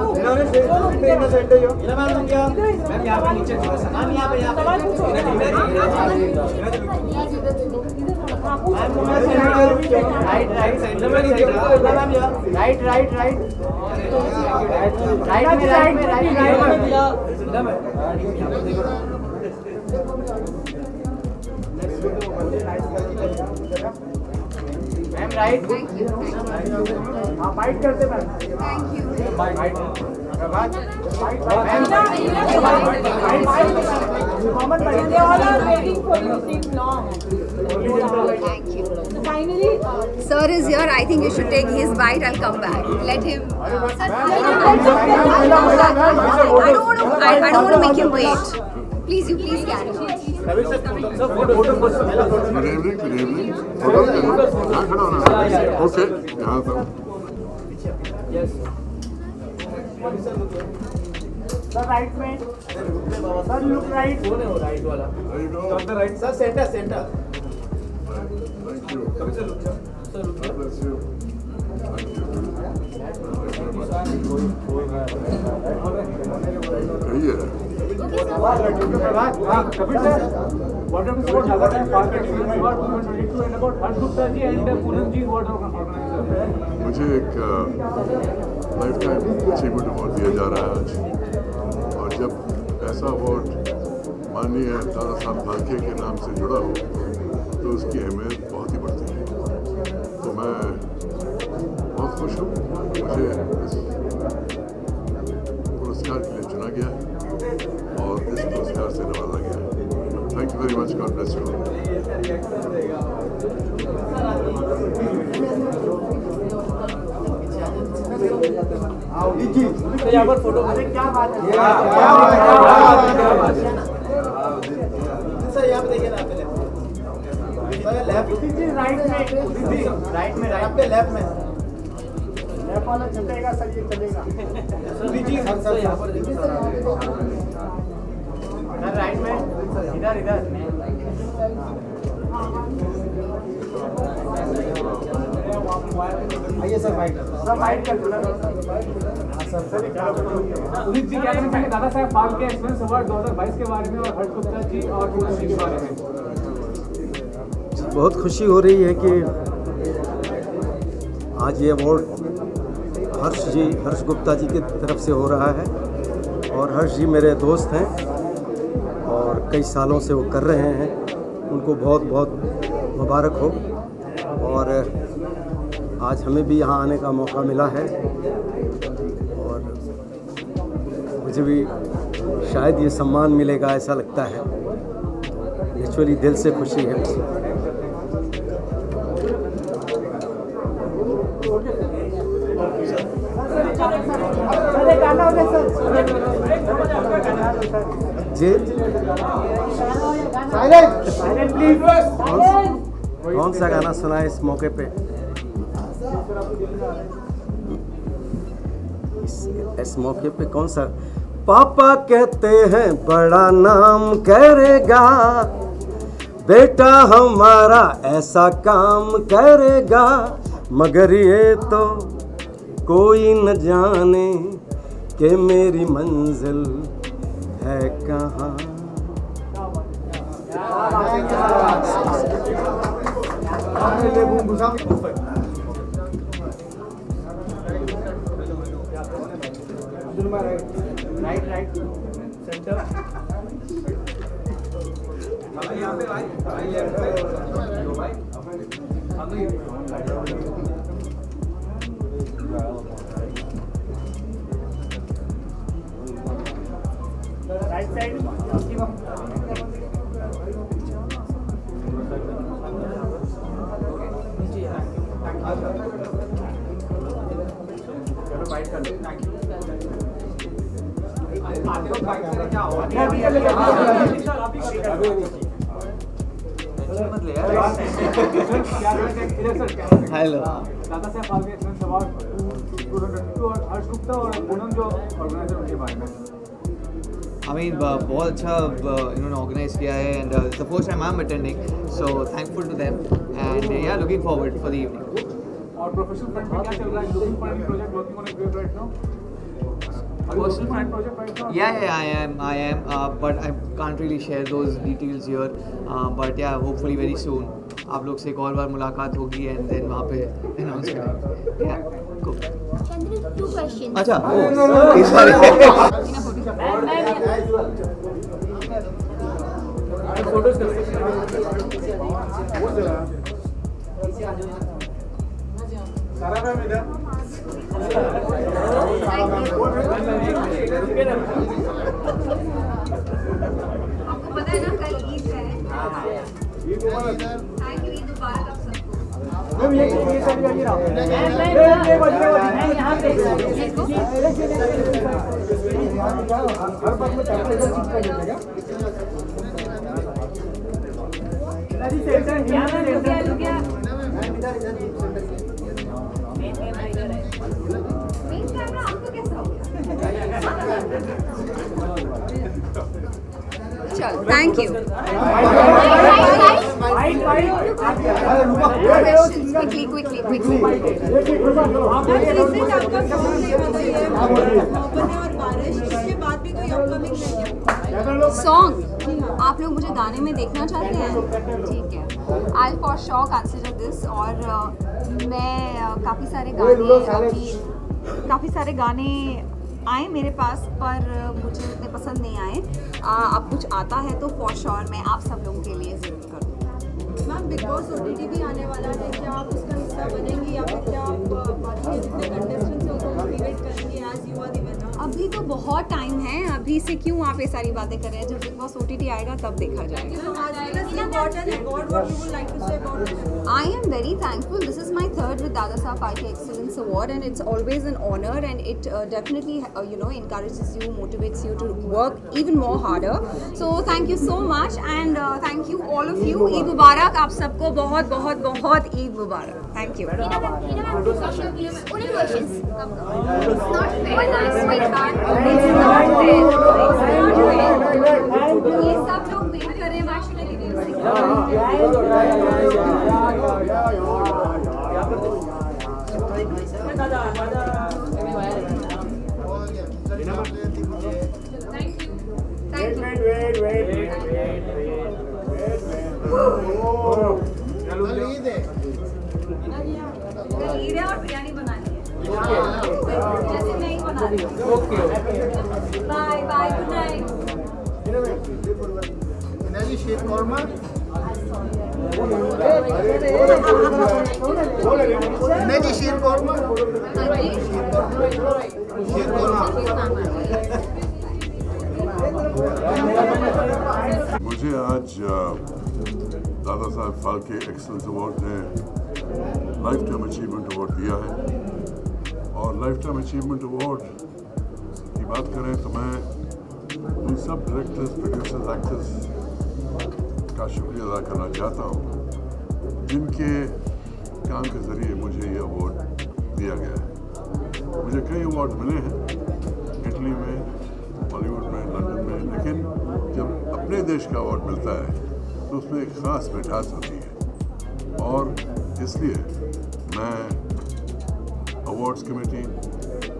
Sir is here. I think you should take his bite. I'll come back. Let him. I don't want to make him wait. Please carry. Yes. Sir right में sir look right होने हो right वाला top the right sir centre कभी से look sir What is the Dada Saab Falke Accelence Award 2022 and about Harsh Gupta ji and Poonam ji award organizer? मुझे एक life time achievement award दिया जा रहा है आज, और जब ऐसा अवार्ड माननीय दादा साहब फाल्के के नाम से जुड़ा हो तो उसकी अहमियत बहुत ही बढ़ती है। तो मैं बहुत खुश हूँ मुझे इस पुरस्कार के लिए चुना गया और इस पुरस्कार से नवाजा गया। Thank you very much. God bless you. आओ जी यहाँ पर फोटो। अरे क्या बात है, सर यहाँ पे देखिए ना, पहले लेफ्ट जी राइट में राइट पे लेफ्ट वाला चलेगा सर, ये चलेगा सर यहाँ पर देखिए सर राइट में इधर चाहिए sir, white कैलकुलर। Dada Saheb Phalke excellence award 2022 के बारे में और हर्ष गुप्ता जी और पूनम जी के बारे में। बहुत खुशी हो रही है कि आज ये अवार्ड हर्ष गुप्ता जी की तरफ से हो रहा है। और हर्ष जी मेरे दोस्त हैं और कई सालों से वो कर रहे हैं, उनको बहुत बहुत मुबारक हो। और आज हमें भी यहाँ आने का मौका मिला है और मुझे भी शायद ये सम्मान मिलेगा ऐसा लगता है, एक्चुअली दिल से खुशी है। जी कौन सा गाना सुना है इस मौके पे? इस मौके पे कौन सा? पापा कहते हैं बड़ा नाम करेगा बेटा हमारा, ऐसा काम करेगा, मगर ये तो कोई न जाने कि मेरी मंजिल है कहाँ। Hello Dada Saheb Phalke excellence award 2022 और हर्ष गुप्ता और पूनम जो ऑर्गेनाइजर उनके बारे में। बहुत अच्छा इन्होंने ऑर्गेनाइज किया है and the first time I am attending, so thankful to them and yeah looking forward for the evening. और प्रोफेशनल फ्रंट में क्या चल रहा है? Looking for any project, working on a great right now? Personal front project right now? Yeah, I am, but I can't really share those details here. But yeah, hopefully very soon. आप लोग से एक और बार मुलाकात होगी and then वहाँ पे announce करेंगे. Yeah, cool. Can you do two questions? अच्छा, इस बार है। आपको पता है ना कल ईद है, आपको कैसा हो गया? चल थैंक यू। क्विकली सॉन्ग आप लोग मुझे गाने में देखना चाहते हैं? ठीक है, I for sure consider this. और मैं काफ़ी सारे गाने आए मेरे पास पर मुझे उतने पसंद नहीं आए। अब कुछ आता है तो फॉर श्योर मैं आप सब लोगों के लिए ज़रूर करूँगी। मैम बिग बॉस OTT भी आने वाला है, क्या आप उसका हिस्सा बनेंगी या फिर क्या आप जितने कंटेस्टेंट्स हैं उनको मोटिवेट करेंगे आज युवा दिवस? अभी तो बहुत टाइम है, अभी से क्यों आप ये सारी बातें कर रहे हैं? जब बिग बॉस OTT आएगा तब देखा जाएगा। I am very thankful. This is my third with Dada Saab Falke Excellence Award, and it's always an honor. And it definitely, encourages you, motivates you to work even more harder. So thank you so much, and thank you all of you. Eid Mubarak, आप सबको बहुत बहुत बहुत Eid Mubarak. Thank you. Only questions. It's not fair. It's not fair. ये सब लोग wait कर रहे हैं माशाल्लाह की वीडियो से। और बिरयानी बनानी है जैसे मैं ही बना रही हूँ। Okay bye bye good night. शेख नॉर्मा नहीं शेर कौरमा शेर कौरमा। मुझे आज दादा साहब फाल्के एक्सीलेंस अवार्ड ने लाइफ टाइम अचीवमेंट अवार्ड दिया है और लाइफ टाइम अचीवमेंट अवार्ड की बात करें तो मैं उन सब डायरेक्टर्स प्रोड्यूसर्स एक्टर्स का शुक्रिया अदा करना चाहता हूँ जिनके काम के ज़रिए मुझे ये अवार्ड दिया गया है। मुझे कई अवार्ड मिले हैं इटली में, बॉलीवुड में, लंदन में, लेकिन जब अपने देश का अवार्ड मिलता है तो उसमें एक ख़ास मिठास होती है और इसलिए मैं अवार्ड्स कमेटी,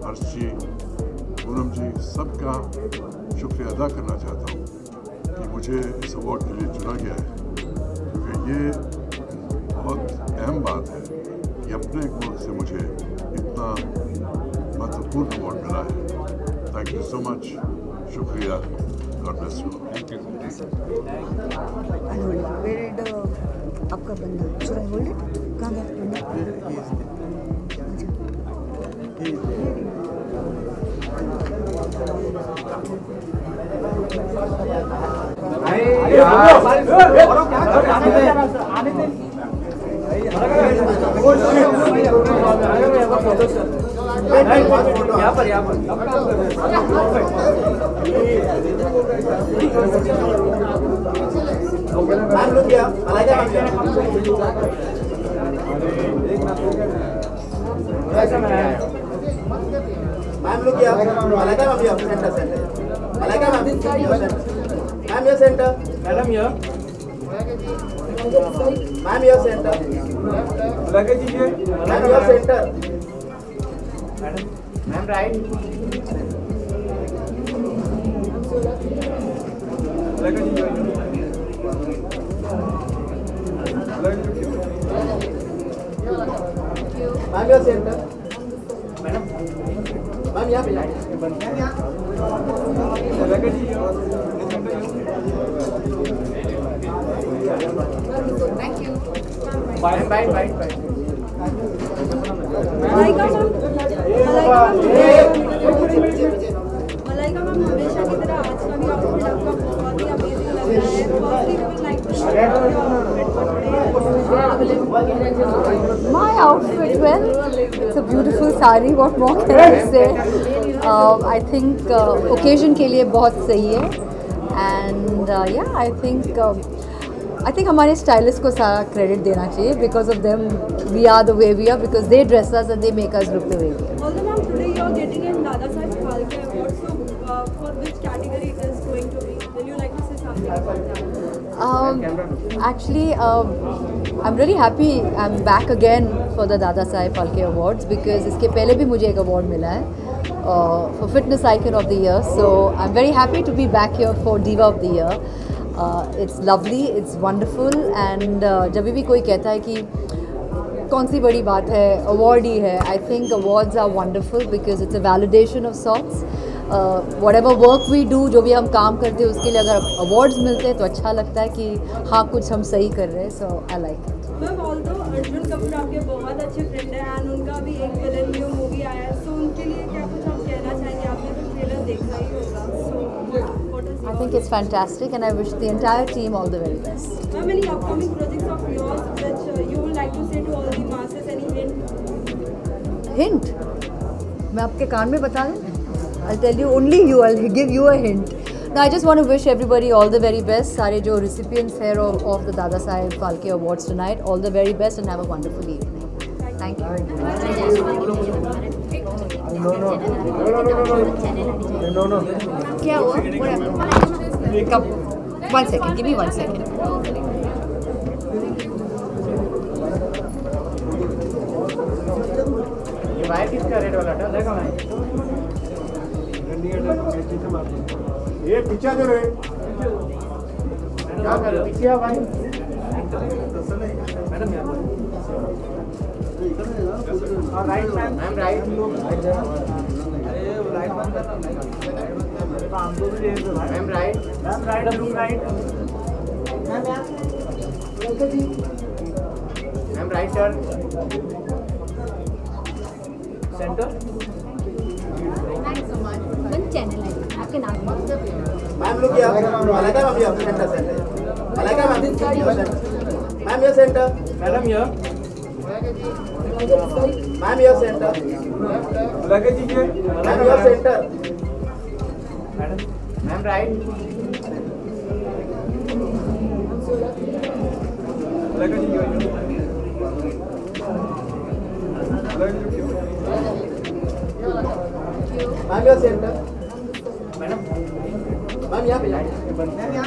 हर्ष जी, पूनम जी, सबका शुक्रिया अदा करना चाहता हूँ कि मुझे इस अवार्ड के लिए चुना गया है क्योंकि ये बहुत अहम बात है कि अपने मुल्क से मुझे इतना महत्वपूर्ण अवार्ड मिला है। थैंक यू सो मच, शुक्रिया। God bless you. आपका बंदा मैम यहाँ सेंटर लगेज दीजिए। मैम यहाँ सेंटर मैम राइट लगेज दीजिए। मैम यहाँ सेंटर मैडम मैम यहाँ पे luggage. Thank you. Bye bye bye bye. Malaika ma'am हमेशा की तरह आज का भी आपको आपका बहुत ही अमेजिंग लग रहा है, बहुत ही real life. My outfit, well, it's a beautiful saree. What more can I say? I think occasion के लिए बहुत सही है and yeah, I think हमारे स्टाइलिस्ट को सारा क्रेडिट देना चाहिए because of them we are the way we are because they dress us and they make us look the way we are. Also ma'am, today you are getting an Dada Saab Falke Award, so for which category it is going to be? Will you like to say something about that? Actually, I'm really happy I'm back again for the Dada Saab Falke Awards because इसके पहले भी मुझे एक award मिला है for Fitness Icon of the Year, so I'm very happy to be back here for Diva of the Year. It's lovely, it's wonderful and जब भी कोई कहता है कि कौन सी बड़ी बात है, award ही है, I think awards are wonderful because it's a validation of sorts. Whatever work we do, जो भी हम काम करते हैं उसके लिए अगर awards मिलते हैं तो अच्छा लगता है कि हाँ कुछ हम सही कर रहे हैं, so I like it. Ma'am although Arjun Kapoor आपके बहुत अच्छे फ्रेंड हैं एंड उनका भी एक विलन न्यू मूवी आया है, सो उनके लिए क्या कुछ आप कहना चाहेंगे? आपने तो ट्रेलर देखा ही होगा, so I think it's fantastic and I wish the entire team all the very best. Ma'am, any upcoming projects of yours which you would like to say to all the masses? Any hint? Hint? मैं आपके कान में बता दूँ? I'll tell you only you. I'll give you a hint. No, I just want to wish everybody all the very best. सारे जो recipients हैं of the Dada Saab Falke Awards tonight, all the very best and have a wonderful evening. Thank you. No. क्या हुआ? कब? 1 second. Give me 1 second. ये wire किसका red वाला था? देखा मैंने। ये पीछा जो है ma'am right turn centre channel है आपके नाम मैम लोग मलाइका अभी आपके सेंटर से मलाइका मैम ये सेंटर मैडम ये मैम ये सेंटर लगे दीजिए मैम ये सेंटर मैडम मैम राइट लगे दीजिए मैम ये सेंटर मैडम मैम यहाँ पे मलाइका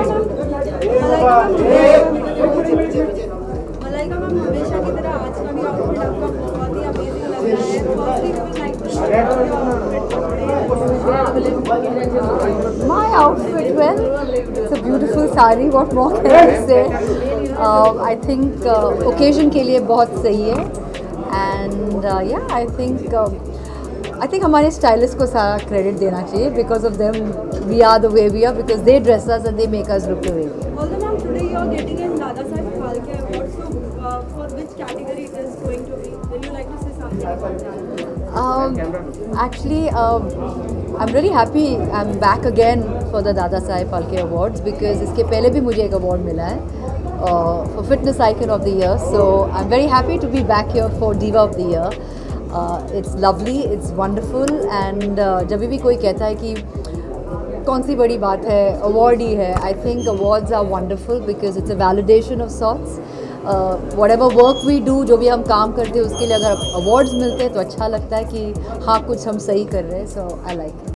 मैम हमेशा की तरह आज का भी आपको बहुत ही अमेजिंग लग रहा है। My outfit, well, it's a beautiful saree. What more can I say? I think occasion के लिए बहुत सही है and yeah, I think हमारे stylist को सारा credit देना चाहिए because of them we are the way we are because they dress us and they make us look the way we are. Although ma'am today you are getting an Dada Saab Falke award, so for which category it is going to be? Will you like to say something about that? Actually, I'm really happy I'm back again for the Dada Saab Falke Awards because इसके पहले भी मुझे एक award मिला है for Fitness Icon of the Year. So I'm very happy to be back here for Diva of the Year. It's lovely, it's wonderful, and जब भी कोई कहता है कि कौन सी बड़ी बात है award ही है, I think awards are wonderful because it's a validation of sorts. Whatever work we do, जो भी हम काम करते हैं उसके लिए अगर awards मिलते हैं तो अच्छा लगता है कि हाँ कुछ हम सही कर रहे हैं, so I like it.